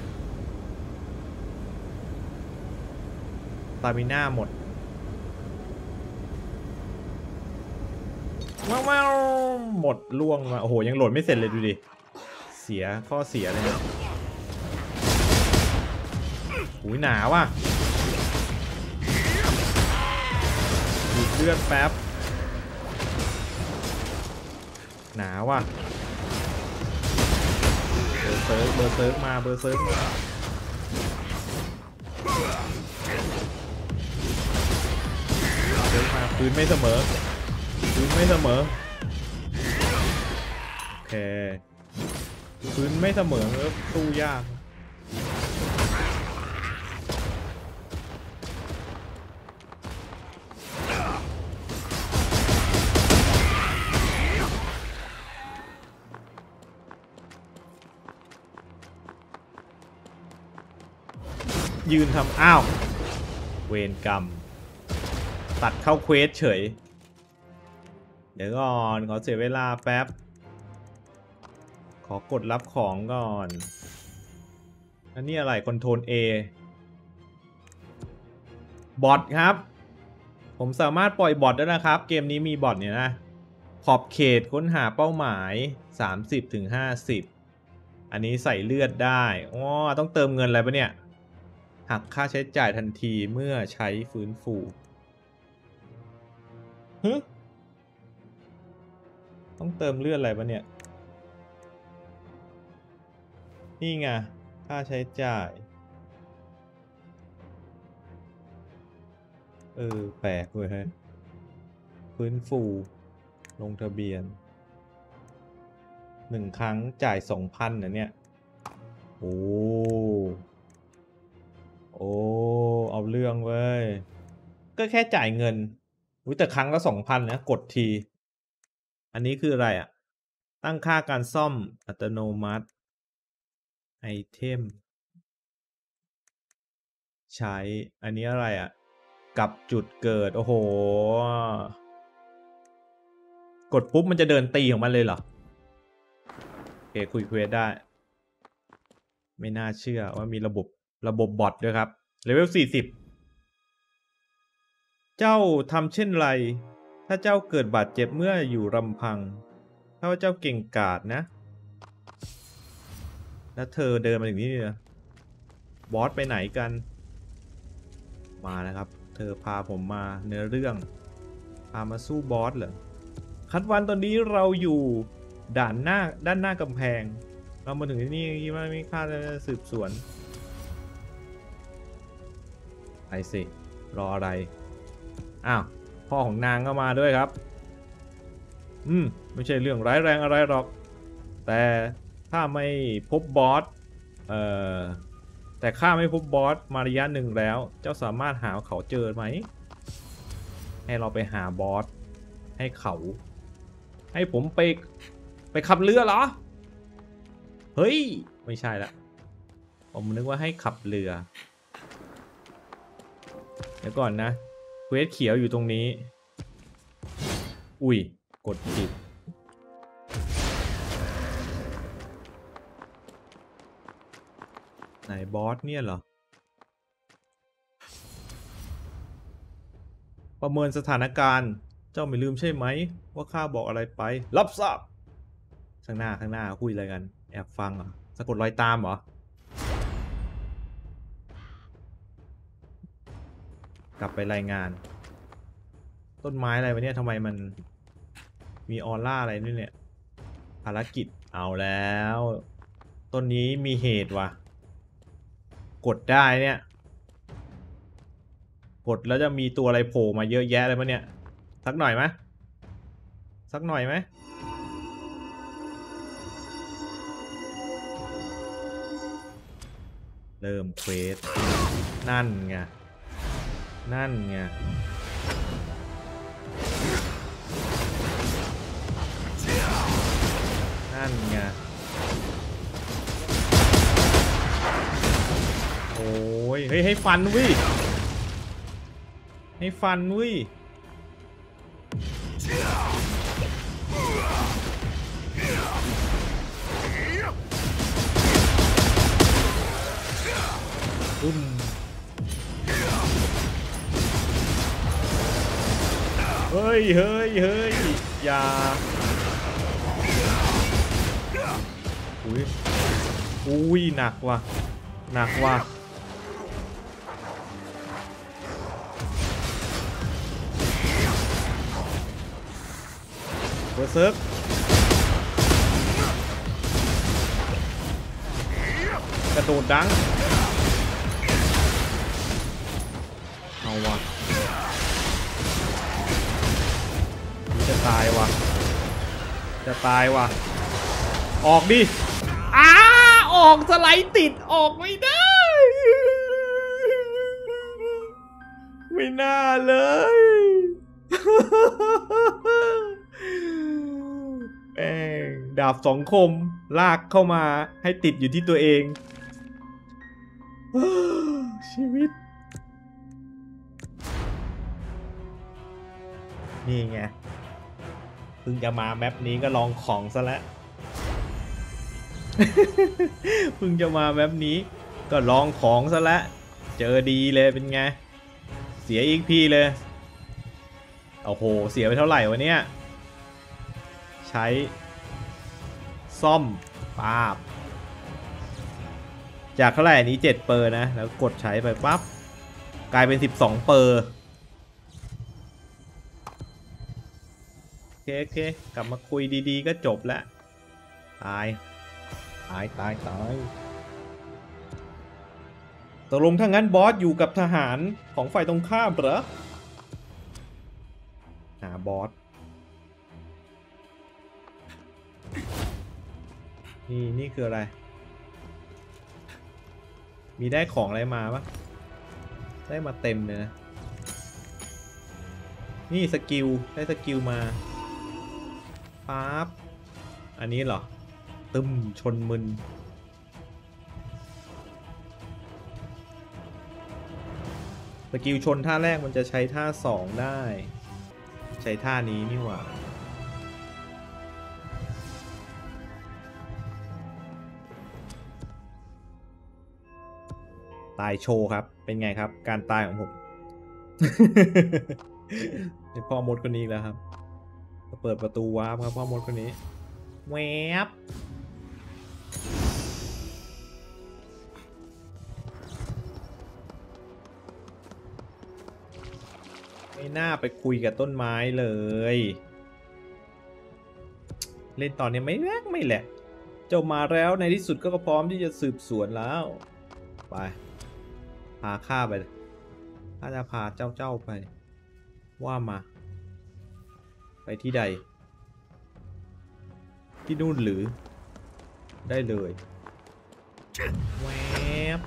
สตามิน่าหมดว้าวหมดล่วงมาโอ้โหยังโหลดไม่เสร็จเลยดูดิเสียข้อเสียเลยนะหูหนาว่ะดูดเลือดแป๊บหนาว่ะเบอร์เซิร์ฟมาปืนไม่เสมอโอเคพื้นไม่เสมอสู้ยากยืนทำอ้าวเวรกรรมตัดเข้าเควสเฉยเดี๋ยวก่อนขอเสียเวลาแป๊บขอกดรับของก่อนอันนี้อะไรคอนโทรล A บอทครับผมสามารถปล่อยบอทได้นะครับเกมนี้มีบอทเนี่ยนะขอบเขตค้นหาเป้าหมาย 30-50 อันนี้ใส่เลือดได้อ๋อต้องเติมเงินอะไรปะเนี่ยหักค่าใช้จ่ายทันทีเมื่อใช้ฟื้นฟู ต้องเติมเลือดอะไรปะเนี่ยนี่ไงค่าใช้จ่ายแปลกเว้ยฮะฟื้นฟูลงทะเบียน1ครั้งจ่าย 2,000 นะเนี่ยโอ้โอ้เอาเรื่องเว้ยก็แค่จ่ายเงินอุ้ยแต่ครั้งละ 2,000 นะกดทีอันนี้คืออะไรอ่ะตั้งค่าการซ่อมอัตโนมัติไอเทมใช้อันนี้อะไรอ่ะกับจุดเกิดโอ้โหกดปุ๊บมันจะเดินตีของมันเลยเหรอโอเคคุยเควสได้ไม่น่าเชื่อว่ามีระบบบอทด้วยครับเลเวล40เจ้าทำเช่นไรถ้าเจ้าเกิดบาดเจ็บเมื่ออยู่ลำพังถ้าเจ้าเก่งกาจนะแล้วเธอเดินมาถึงนี่เลยบอสไปไหนกันมาแล้วครับเธอพาผมมาเนื้อเรื่องพามาสู้บอสเหรอคัดวันตอนนี้เราอยู่ด้านหน้ากำแพงเรามาถึงที่นี่คิดว่าไม่ค่าจะสืบสวนไอสิรออะไรอ้าวพ่อของนางก็มาด้วยครับไม่ใช่เรื่องร้ายแรงอะไรหรอกแต่ถ้าไม่พบบอสแต่ข้าไม่พบบอสมาระยะหนึ่งแล้วเจ้าสามารถหาเขาเจอไหมให้เราไปหาบอสให้เขาให้ผมไปขับเรือเหรอเฮ้ยไม่ใช่ละผมนึกว่าให้ขับเรือเดี๋ยวก่อนนะเควสเขียวอยู่ตรงนี้อุ้ยกดผิดไหนบอสเนี่ยเหรอประเมินสถานการณ์เจ้าไม่ลืมใช่ไหมว่าข้าบอกอะไรไปรับทราบข้างหน้าคุยอะไรกันแอบฟังเหรอสะกดรอยตามเหรอกลับไปรายงานต้นไม้อะไรวะเนี่ยทำไมมันมีออร่าอะไรนี่เนี่ยภารกิจเอาแล้วต้นนี้มีเหตุว่ะกดได้เนี่ยกดแล้วจะมีตัวอะไรโผล่มาเยอะแยะเลยมั้ยเนี่ยสักหน่อยไหมเริ่มเควสนั่นไงนั่นไงโอ้ยเฮ้ยให้ฟันวิอุ้มเฮ้ยอย่าอุ้ยหนักว่ะเซิร์ฟกระโดดดังเอาวะจะตายวะออกดิออกสไลด์ติดออกไม่ได้ไม่น่าเลยดาบสองคมลากเข้ามาให้ติดอยู่ที่ตัวเองชีวิตนี่ไงเพิ่งจะมาแมปนี้ก็ลองของซะแล้ว เจอดีเลยเป็นไงเสียอีกพี่เลยโอ้โหเสียไปเท่าไหร่วะเนี่ยใช้ซ่อมปั๊บจากเท่าไหร่นี้7เปอร์นะแล้วกดใช้ไปปั๊บกลายเป็น12เปอร์โอเค โอเคกลับมาคุยดีๆก็จบแล้วตายตกลงถ้างั้นบอสอยู่กับทหารของฝ่ายตรงข้ามเหรอหาบอสนี่คืออะไรมีได้ของอะไรมาปะได้มาเต็มเลยนะนี่สกิลได้สกิลมาปั๊บอันนี้เหรอตึมชนมึนสกิลชนท่าแรกมันจะใช้ท่า2ได้ใช้ท่านี้นี่หว่าตายโชว์ครับเป็นไงครับการตายของผม พ่อมดคนนี้แล้วครับเปิดประตูวาร์ปครับพ่อมดคนนี้แวบไม่น่าไปคุยกับต้นไม้เลยเล่นตอนนี้ไม่แหละเจ้ามาแล้วในที่สุดก็พร้อมที่จะสืบสวนแล้วไปพาข้าไปข้าจะพาเจ้าไปว่ามาไปที่ใดที่นู่นหรือได้เลยแวบ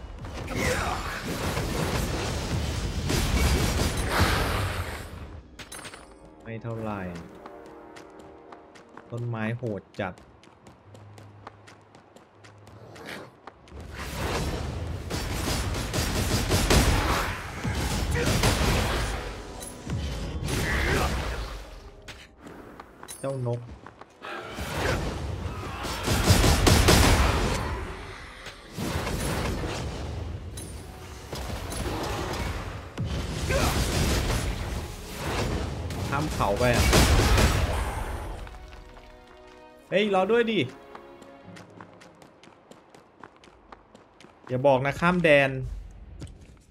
ไม่เท่าไหร่ต้นไม้โหดจัดเจ้านกข้ามเขาไปเฮ้ยรอด้วยดิอย่าบอกนะข้ามแดน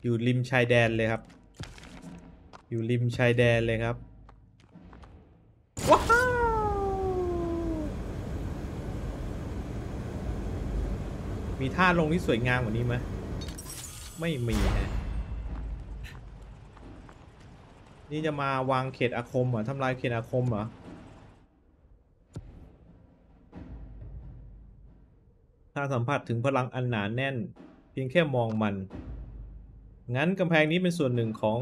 อยู่ริมชายแดนเลยครับอยู่ริมชายแดนเลยครับมีท่าลงที่สวยงามกว่านี้ไหมไม่มีนะนี่จะมาวางเขตอาคมเหรอทำลายเขตอาคมเหรอถ้าสัมผัสถึงพลังอันหนาแน่นเพียงแค่มองมันงั้นกำแพงนี้เป็นส่วนหนึ่งของ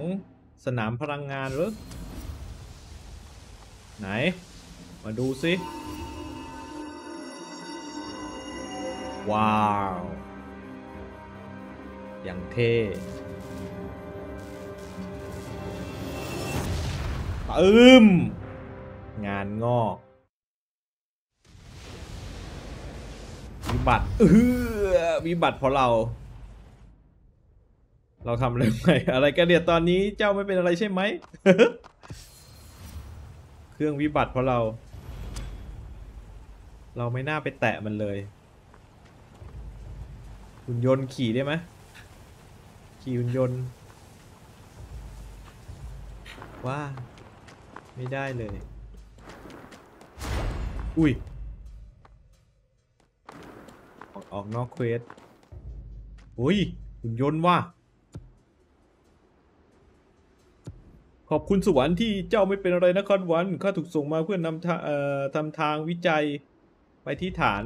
สนามพลังงานหรือไหนมาดูสิว้าวอย่างเท่งานงอกวิบัติวิบัติเพราะเราทำอะไรไปอะไรกันเดี๋ยวตอนนี้เจ้าไม่เป็นอะไรใช่ไหม เครื่องวิบัติเพราะเราไม่น่าไปแตะมันเลยหุ่นยนต์ขี่ได้ไหมขี่หุ่นยนต์ว่าไม่ได้เลยอุ้ยออกนอกเควสอุ้ยหุ่นยนต์ว่าขอบคุณสวรรค์ที่เจ้าไม่เป็นอะไรนะคอนวันข้าถูกส่งมาเพื่อนำทำทางวิจัยไปที่ฐาน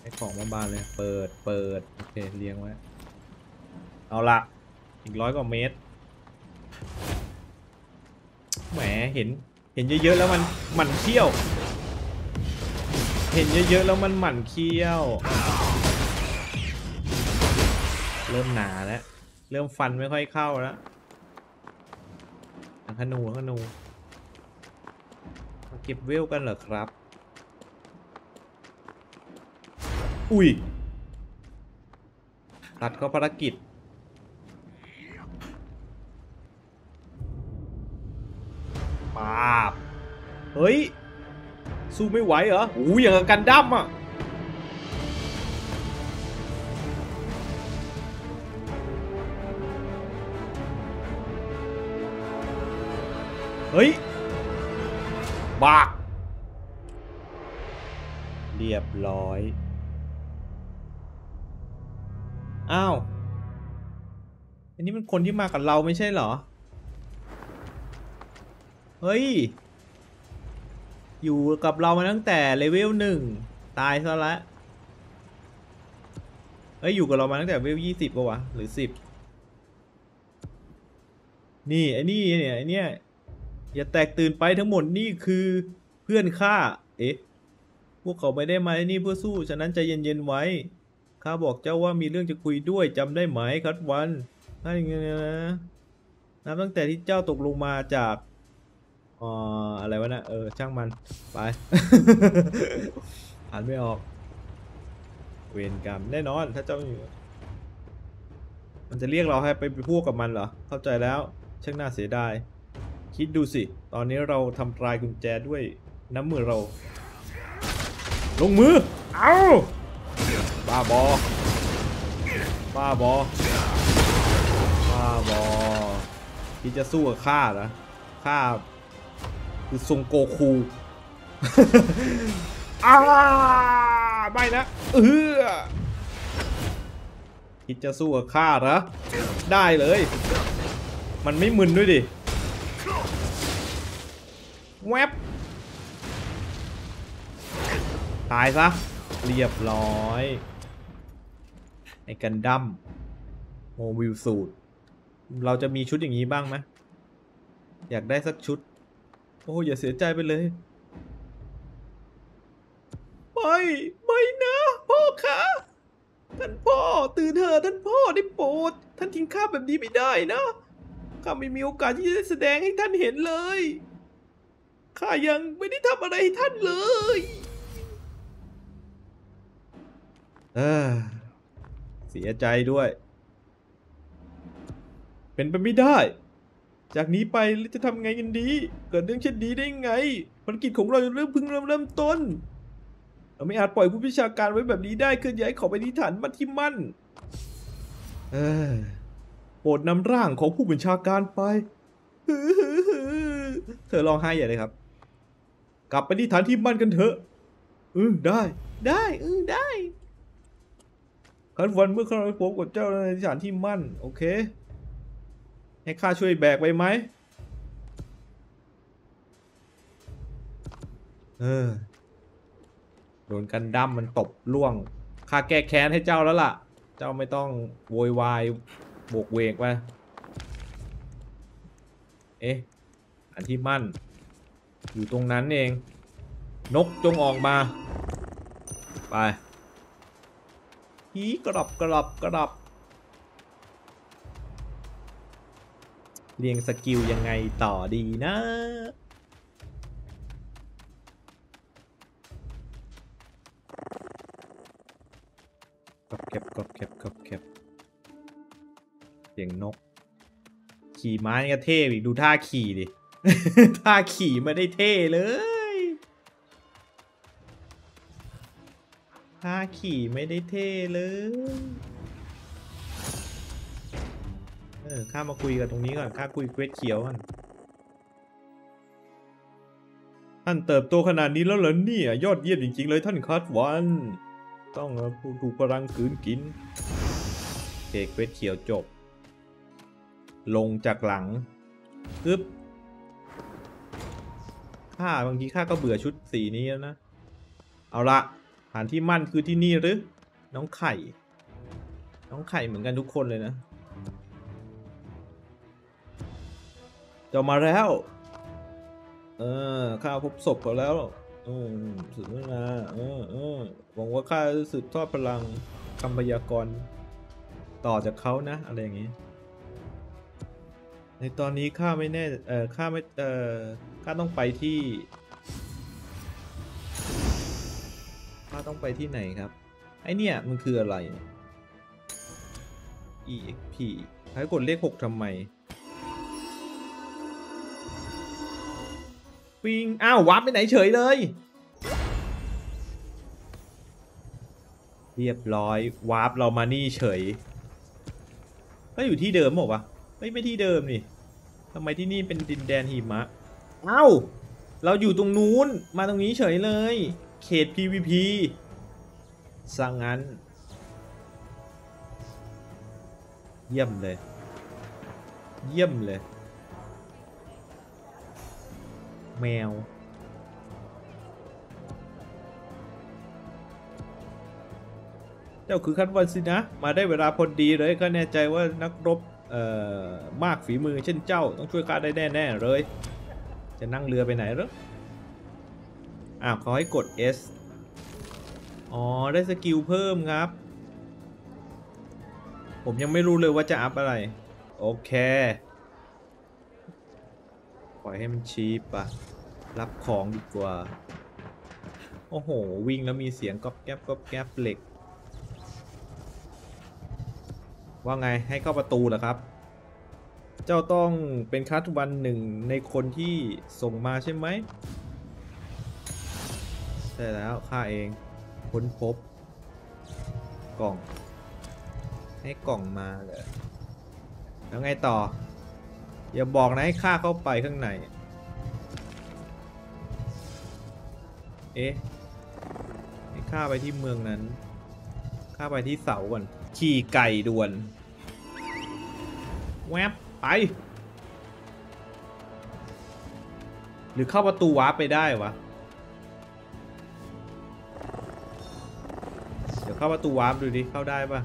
ไอ้ของบ้านๆเลยเปิดโอเคเลี้ยงไว้เอาละอีก100 กว่าเมตรแหมเห็นเยอะๆแล้วมันหมั่นเขี้ยวเห็นเยอะๆแล้วมันหมั่นเขี้ยวเริ่มหนาแล้วเริ่มฟันไม่ค่อยเข้าแล้วธนูมาเก็บเวลกันเหรอครับอุ้ยตัดเข้าภารกิจป้าบเฮ้ยสู้ไม่ไหวเหรออู้อย่างกันดั้มอ่ะ เฮ้ยบากเรียบร้อยอ้าวอันนี้มันคนที่มากับเราไม่ใช่เหรอเฮ้ยอยู่กับเรามาตั้งแต่เลเวล1ตายซะละเอ้ยอยู่กับเรามาตั้งแต่เลเวล20ป่ะวะหรือ10นี่ไอ้นี่เนี่ยไอ้เนี่ยอย่าแตกตื่นไปทั้งหมดนี่คือเพื่อนข้าเอ๊ะพวกเขาไม่ได้มาไอ้นี่เพื่อสู้ฉะนั้นใจเย็นๆไว้ข้าบอกเจ้าว่ามีเรื่องจะคุยด้วยจำได้ไหมครับวันนั่นไงนะนับตั้งแต่ที่เจ้าตกลงมาจากอะไรวะนะช่างมันไป อ่านไม่ออกเวรกรรมแน่นอนถ้าเจ้าอยู่มันจะเรียกเราให้ไปพวกกับมันเหรอเข้าใจแล้วช่างน่าเสียดายคิดดูสิตอนนี้เราทำลายกุญแจด้วยน้ำมือเราลงมือเอาบ้าบอบ้าบอบ้าบอที่จะสู้กับข้านะข้าคือทรงโกคู ไม่นะคิดจะสู้กับข้านะได้เลยมันไม่มึนด้วยดิแวบตายซะเรียบร้อยไอ้กันดั้มโมวิลสูตรเราจะมีชุดอย่างนี้บ้างไหมอยากได้สักชุดโอ้อย่าเสียใจไปเลยไม่นะพ่อคะท่านพ่อตื่นเถอะท่านพ่อได้โปรดท่านทิ้งข้าแบบนี้ไม่ได้นะข้าไม่มีโอกาสที่จะได้แสดงให้ท่านเห็นเลยข้ายังไม่ได้ทำอะไรให้ท่านเลยเสียใจด้วยเป็นไปไม่ได้จากนี้ไปจะทำไงกันดีเกิดเรื่องเช่นนี้ได้ไงภารกิจของเราเพิ่งเริ่มต้นเราไม่อาจปล่อยผู้วิชาการไว้แบบนี้ได้เคลื่อนย้ายเขาไปที่ฐานมัธยมโปรดนำร่างของผู้บัญชาการไปเธอร้องไห้ใหญ่เลยครับกลับไปที่ฐานที่มั่นกันเถอะได้ขันวันเมื่อข้าไปพบกับเจ้าในฐานที่มั่นโอเคให้ข้าช่วยแบกไปไหมโดนกันดั้มมันตบล่วงข้าแก้แค้นให้เจ้าแล้วล่ะเจ้าไม่ต้องโวยวายโบกเวกไปอันที่มั่นอยู่ตรงนั้นเองนกจงออกมาไปฮีกระดับเรียงสกิลยังไงต่อดีนะกบเสียงนกขี่ม้าก็เท่อีกดูท่าขี่ดิ ท่าขี่ไม่ได้เท่เลยท่าขี่ไม่ได้เท่เลยข้ามาคุยกับตรงนี้ก่อนข้าคุยเควสเขียวก่อนท่านเติบโตขนาดนี้แล้วเหรอเนี่ยยอดเยี่ยมจริงๆเลยท่านคัดวันต้องถูกพลังกืนกินเทคเควสเขียวจบลงจากหลังปึ๊บข้าบางทีข้าก็เบื่อชุดสีนี้แล้วนะเอาละฐานที่มั่นคือที่นี่หรือน้องไข่เหมือนกันทุกคนเลยนะจะมาแล้วข้าพบศพเขาแล้วสุดแล้วนะหวังว่าข้าสืบทอดพลังคำพยากรณ์ต่อจากเขานะอะไรอย่างนี้ในตอนนี้ข้าไม่แน่ข้าต้องไปที่ไหนครับไอเนี่ยมันคืออะไร exp ให้กดเลข6ทำไมปิงอ้าววาร์ปไปไหนเฉยเลยเรียบร้อยวาร์ปเรามานี่เฉยก็อยู่ที่เดิมหรอวะไม่ที่เดิมนี่ทำไมที่นี่เป็นดินแดนหิมะ เอ้าเราอยู่ตรงนู้นมาตรงนี้เฉยเลยเขต PVP ซะงั้นเยี่ยมเลยเยี่ยมเลยแมวเจ้าคือขั้นวันสินะมาได้เวลาพอดีเลยก็แน่ใจว่านักรบมากฝีมือเช่นเจ้าต้องช่วยข้าได้แน่ๆเลยจะนั่งเรือไปไหนหรออ้าวขอให้กด S อ๋อได้สกิลเพิ่มครับผมยังไม่รู้เลยว่าจะอัพอะไรโอเคปล่อยให้มันชี้ปะรับของดีกว่าโอ้โหวิ่งแล้วมีเสียงก๊อบแก๊บก๊อบแก๊บเหล็กว่าไงให้เข้าประตูเหรอครับเจ้าต้องเป็นคัสวันหนึ่งในคนที่ส่งมาใช่ไหมใช่แล้วข้าเองค้นพบกล่องให้กล่องมาเลยแล้วไงต่ออย่าบอกนะให้ข้าเข้าไปข้างในเอ๊ะให้ข้าไปที่เมืองนั้นข้าไปที่เสาก่อนขี่ไก่ด่วนแวบไปหรือเข้าประตูวาร์ปไปได้วะเดี๋ยวเข้าประตูวาร์ปดูดิเข้าได้ปะ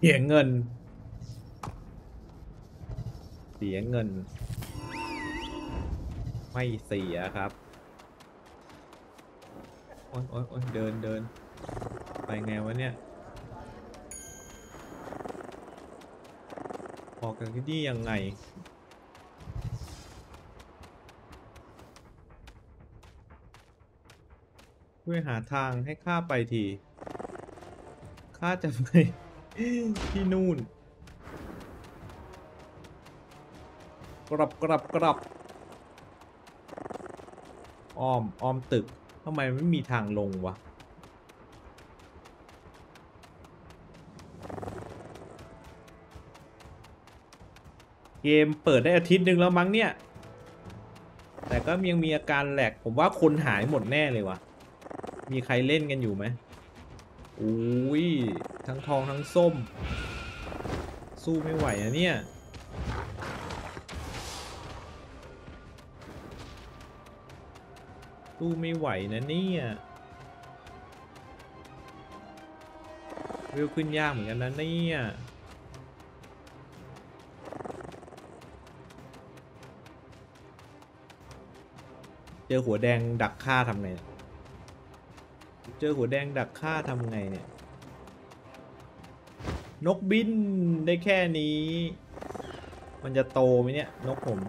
เสียเงินเสียเงินไม่เสียครับโอ๊ย เดินไปไงวะเนี่ยออกจากที่นี่ยังไงช่วยหาทางให้ข้าไปทีข้าจะไปที่นู่นกลับอ้อมตึกทำไมไม่มีทางลงวะเกมเปิดได้อาทิตย์หนึ่งแล้วมั้งเนี่ยแต่ก็ยังมีอาการแหลกผมว่าคนหายหมดแน่เลยวะมีใครเล่นกันอยู่ไหมอุ้ยทั้งทองทั้งส้มสู้ไม่ไหวนะเนี่ยตู้ไม่ไหวนะเนี่ยวิวขึ้นยากเหมือนกันนะเนี่ยเจอหัวแดงดักฆ่าทำไงเจอหัวแดงดักฆ่าทำไงเนี่ยนกบินได้แค่นี้มันจะโตไหมเนี่ยนกผม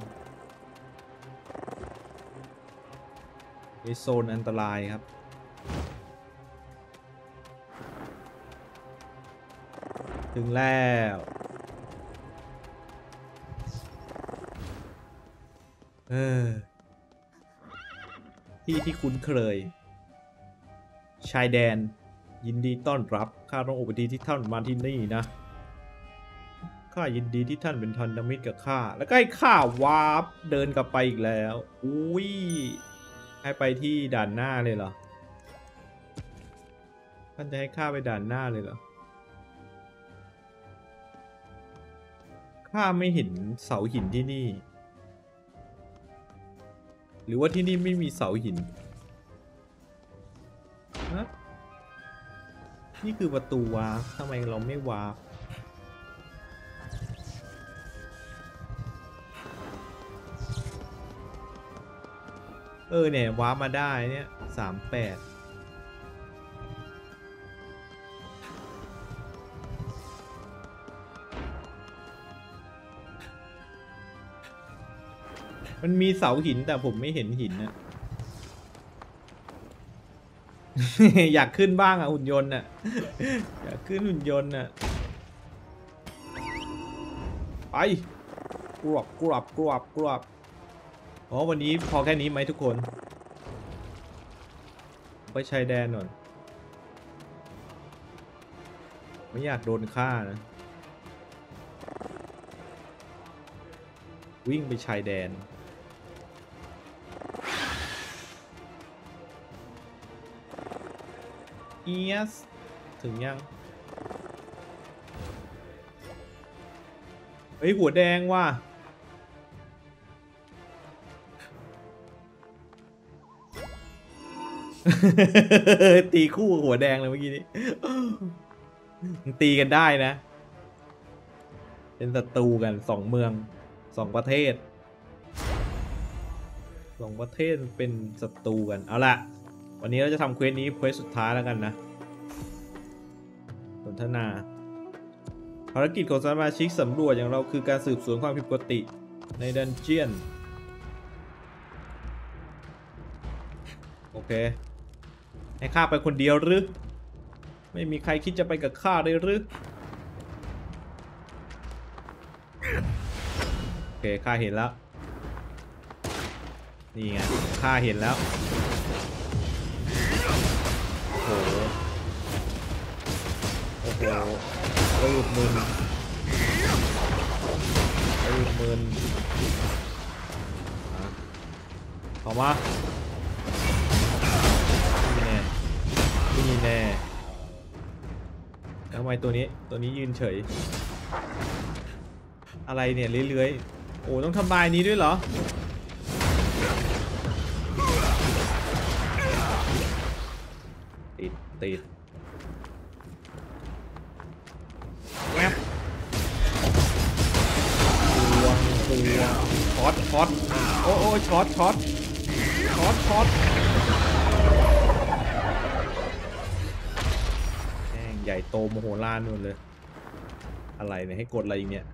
โซนอันตรายครับถึงแล้วที่ที่คุ้นเคยชายแดนยินดีต้อนรับข้าต้องอุปถัมภ์ที่ท่านมาที่นี่นะข้ายินดีที่ท่านเป็นพันธมิตรกับข้าและใกล้ข้าวาร์ปเดินกลับไปอีกแล้วอุ้ยให้ไปที่ด่านหน้าเลยเหรอท่านจะให้ข้าไปด่านหน้าเลยเหรอข้าไม่เห็นเสาหินที่นี่หรือว่าที่นี่ไม่มีเสาหินฮะนี่คือประตูวาร์ปทำไมเราไม่วาร์ปเนี่ยวาร์ปมาได้เนี่ย38มันมีเสาหินแต่ผมไม่เห็นหินนะ อยากขึ้นบ้างอ่ะหุ่นยนต์อ่ะ อยากขึ้นหุ่นยนต์อ่ะไปกรอบอ๋อวันนี้พอแค่นี้ไหมทุกคนไปชายแดนหน่อยไม่อยากโดนฆ่านะ วิ่งไปชายแดนเอียสถึงยังเฮ้ยหัวแดงว่ะตีคู่หัวแดงเลยเมื่อกี้นี้ตีกันได้นะเป็นศัตรูกันสองเมืองสองประเทศเป็นศัตรูกันเอาล่ะวันนี้เราจะทำเควสนี้เควสสุดท้ายแล้วกันนะสนทนาภารกิจของสมาชิกสำรวจอย่างเราคือการสืบสวนความผิดปกติในดันเจียนโอเคให้ข้าไปคนเดียวหรือไม่มีใครคิดจะไปกับข้าได้หรือโอเคข้าเห็นแล้วนี่ไงข้าเห็นแล้วโอ้โหตื่นมึนเข้ามานี่แน่ทำไมตัวนี้ยืนเฉยอะไรเนี่ยเลื้อยๆโอ้ต้องทำลายนี้ด้วยเหรอติดแวบตัวช็อตโอ้ช็อตใหญ่โตโมโหลานนู่นเลยอะไรเนี่ยให้กดอะไรอีกเนี่ย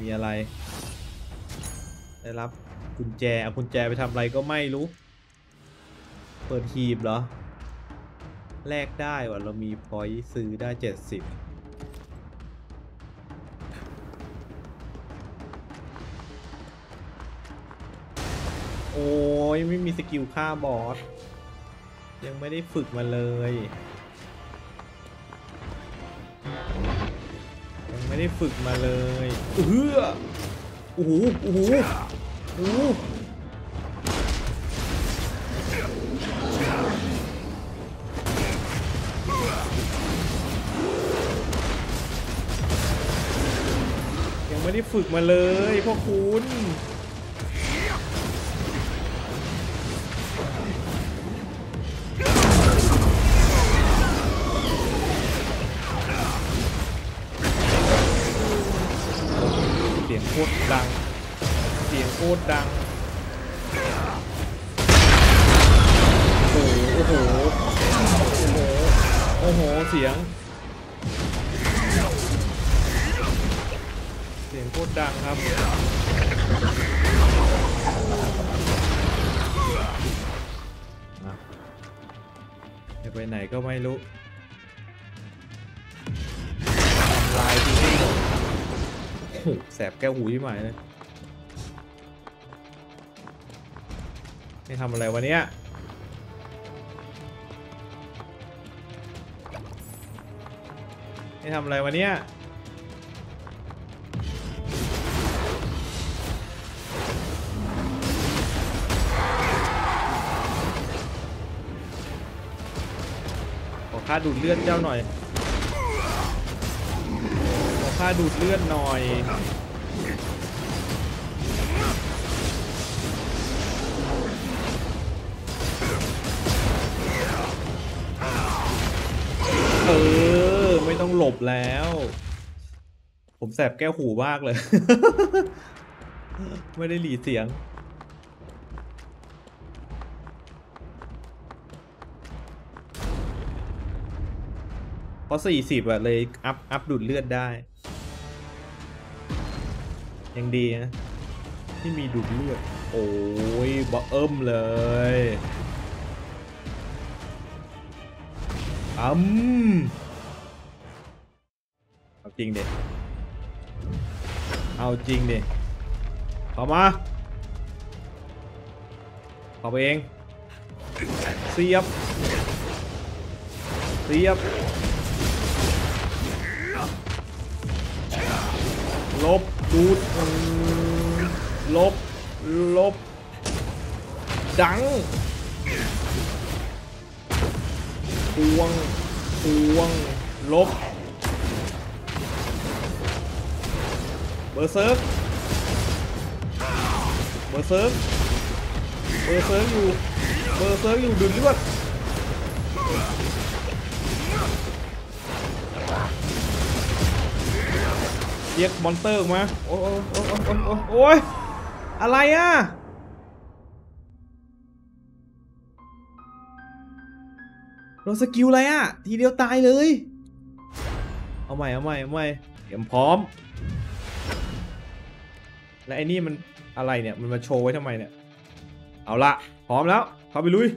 มีอะไรได้รับกุญแจเอากุญแจไปทำอะไรก็ไม่รู้เปิดหีบเหรอแลกได้ว่ะเรามีพอยต์ซื้อได้70โอ้ยไม่มีสกิลฆ่าบอสยังไม่ได้ฝึกมาเลยไม่ได้ฝึกมาเลยโอ้โหยังไม่ได้ฝึกมาเลยพวกคุณเสียงโคตรดังโอ้โหเสียงโคตรดังครับจะไปไหนก็ไม่รู้ลายที่นี่แสบแก้วหูที่หมายเลยไม่ทำอะไรวันนี้ขอค่าดูดเลือดเจ้าหน่อยไม่ต้องหลบแล้วผมแสบแก้วหูมากเลย ไม่ได้หลีเสียงเพราะ40อะเลยอัพดูดเลือดได้ยังดีนะที่มีดูดเลือดโอ้ยบะเอิ่มเลยเอาจริงดิเข้ามาเข้าไปเองเสียบลบดูด ลบดังตวงลบเบอร์เซิร์ฟอยู่ดึงเลือดเรียกมอนเตอร์มาโอ้ยอะไรอ่ะโดนสกิลอะไรอ่ะทีเดียวตายเลยเอาใหม่เตรียมพร้อมและไอ้นี่มันอะไรเนี่ยมันมาโชว์ไว้ทำไมเนี่ยเอาละพร้อมแล้วเข้าไปลุย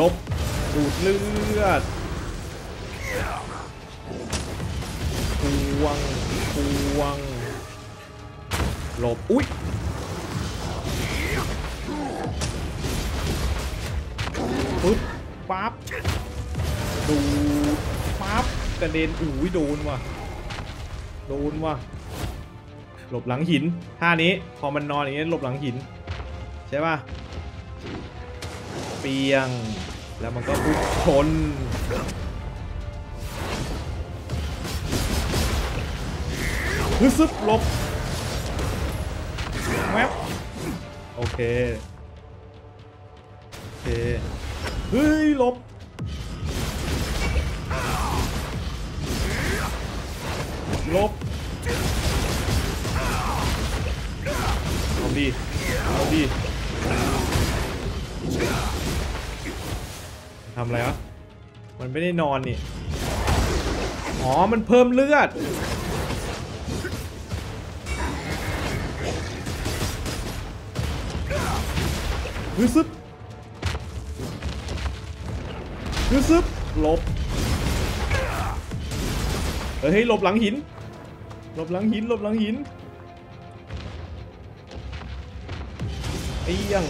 ลบดูดเลือดทวงลบอุ๊ยปึ๊บปั๊บดูปั๊บกระเด็นอุ๊ยโดนว่ะหลบหลังหินท่านี้พอมันนอนอย่างนี้หลบหลังหินใช่ป่ะเปียงแล้วมันก็พุ่งชนซึบลบแมปโอเคเฮ้ยลบเอาดีทำอะไรวะมันไม่ได้นอนนี่อ๋อมันเพิ่มเลือดฮึซึบลบเฮ้ยหลบหลังหินไอ้ยัง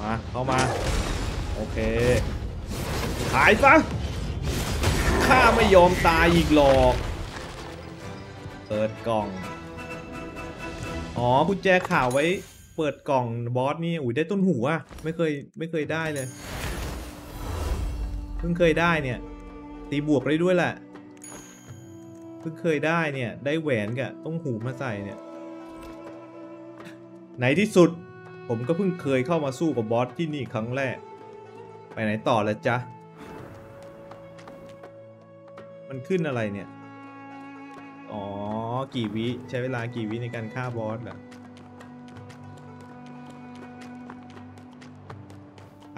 มาเข้ามาโอเคหายซะข้าไม่ยอมตายอีกหรอกเปิดกล่องอ๋อกุญแจข่าวไว้เปิดกล่องบอสนี่อุ้ยได้ต้นหูอ่ะไม่เคยได้เลยเพิ่งเคยได้เนี่ยตีบวกได้ด้วยแหละเพิ่งเคยได้เนี่ยได้แหวนกับต้นหูมาใส่เนี่ยไหนที่สุดผมก็เพิ่งเคยเข้ามาสู้กับบอสที่นี่ครั้งแรกไปไหนต่อละจ๊ะมันขึ้นอะไรเนี่ยอ๋อกี่วิใช้เวลากี่วิในการฆ่าบอสล่ะ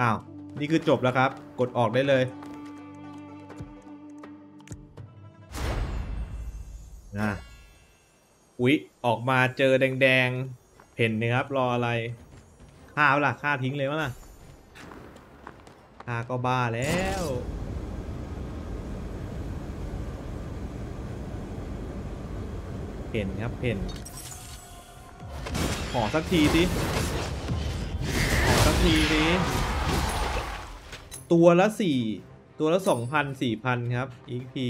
อ้าวนี่คือจบแล้วครับกดออกได้เลยนะอุ๊ยออกมาเจอแดงๆเห็นนะครับรออะไรฆ่าล่ะฆ่าทิ้งเลยวะล่ะฆ่าก็บ้าแล้วเห็นครับเห็นขอสักทีสิตัวละ4ตัวละ 2,000 4,000 ครับอีกที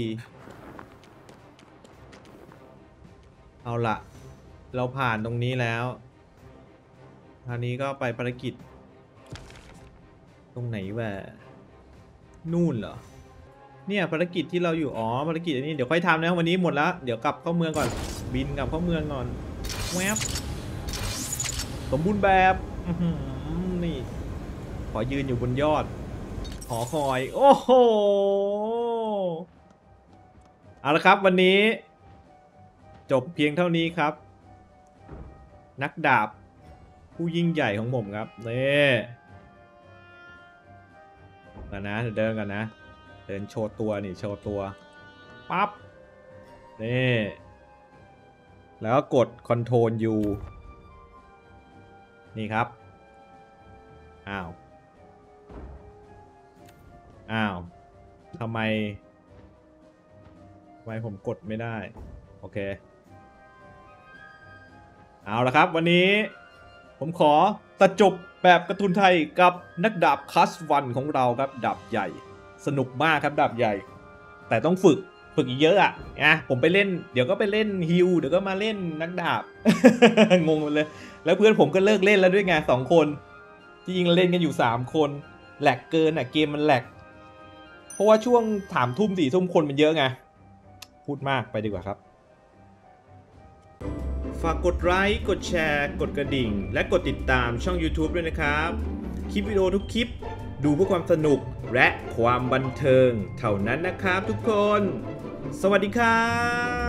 เอาละเราผ่านตรงนี้แล้วคราวนี้ก็ไปภารกิจตรงไหนวะนู่นเหรอเนี่ยภารกิจที่เราอยู่อ๋อภารกิจอันนี้เดี๋ยวค่อยทำนะวันนี้หมดแล้วเดี๋ยวกลับเข้าเมืองก่อนบินกลับเข้าเมืองก่อนแวบสมบูรณ์แบบนี่ขอยืนอยู่บนยอดขอคอยโอ้โหเอาละครับวันนี้จบเพียงเท่านี้ครับนักดาบผู้ยิ่งใหญ่ของผมครับนี่กันนะเดินกันนะเดินโชว์ตัวนี่โชว์ตัวปั๊บนี่แล้วก็กด Ctrl U นี่ครับอ้าวทำไมผมกดไม่ได้โอเคเอาละครับวันนี้ผมขอตัดจบแบบการ์ตูนไทยกับนักดาบคลาส 1ของเราครับดาบใหญ่สนุกมากครับดาบใหญ่ แต่ต้องฝึกเยอะอ่ะนะผมไปเล่นเดี๋ยวก็ไปเล่นฮิลเดี๋ยวก็มาเล่นนักดาบ งงเลยแล้วเพื่อนผมก็เลิกเล่นแล้วด้วยไง2คนที่ยิงเล่นกันอยู่3คนแหลกเกินอ่ะเกมมันแหลกเพราะว่าช่วง3 ทุ่ม4 ทุ่มคนมันเยอะไงพูดมากไปดีกว่าครับฝากกดไลค์กดแชร์กดกระดิ่งและกดติดตามช่อง YouTube ด้วยนะครับคลิปวิดีโอทุกคลิปดูเพื่อความสนุกและความบันเทิงเท่านั้นนะครับทุกคนสวัสดีครับ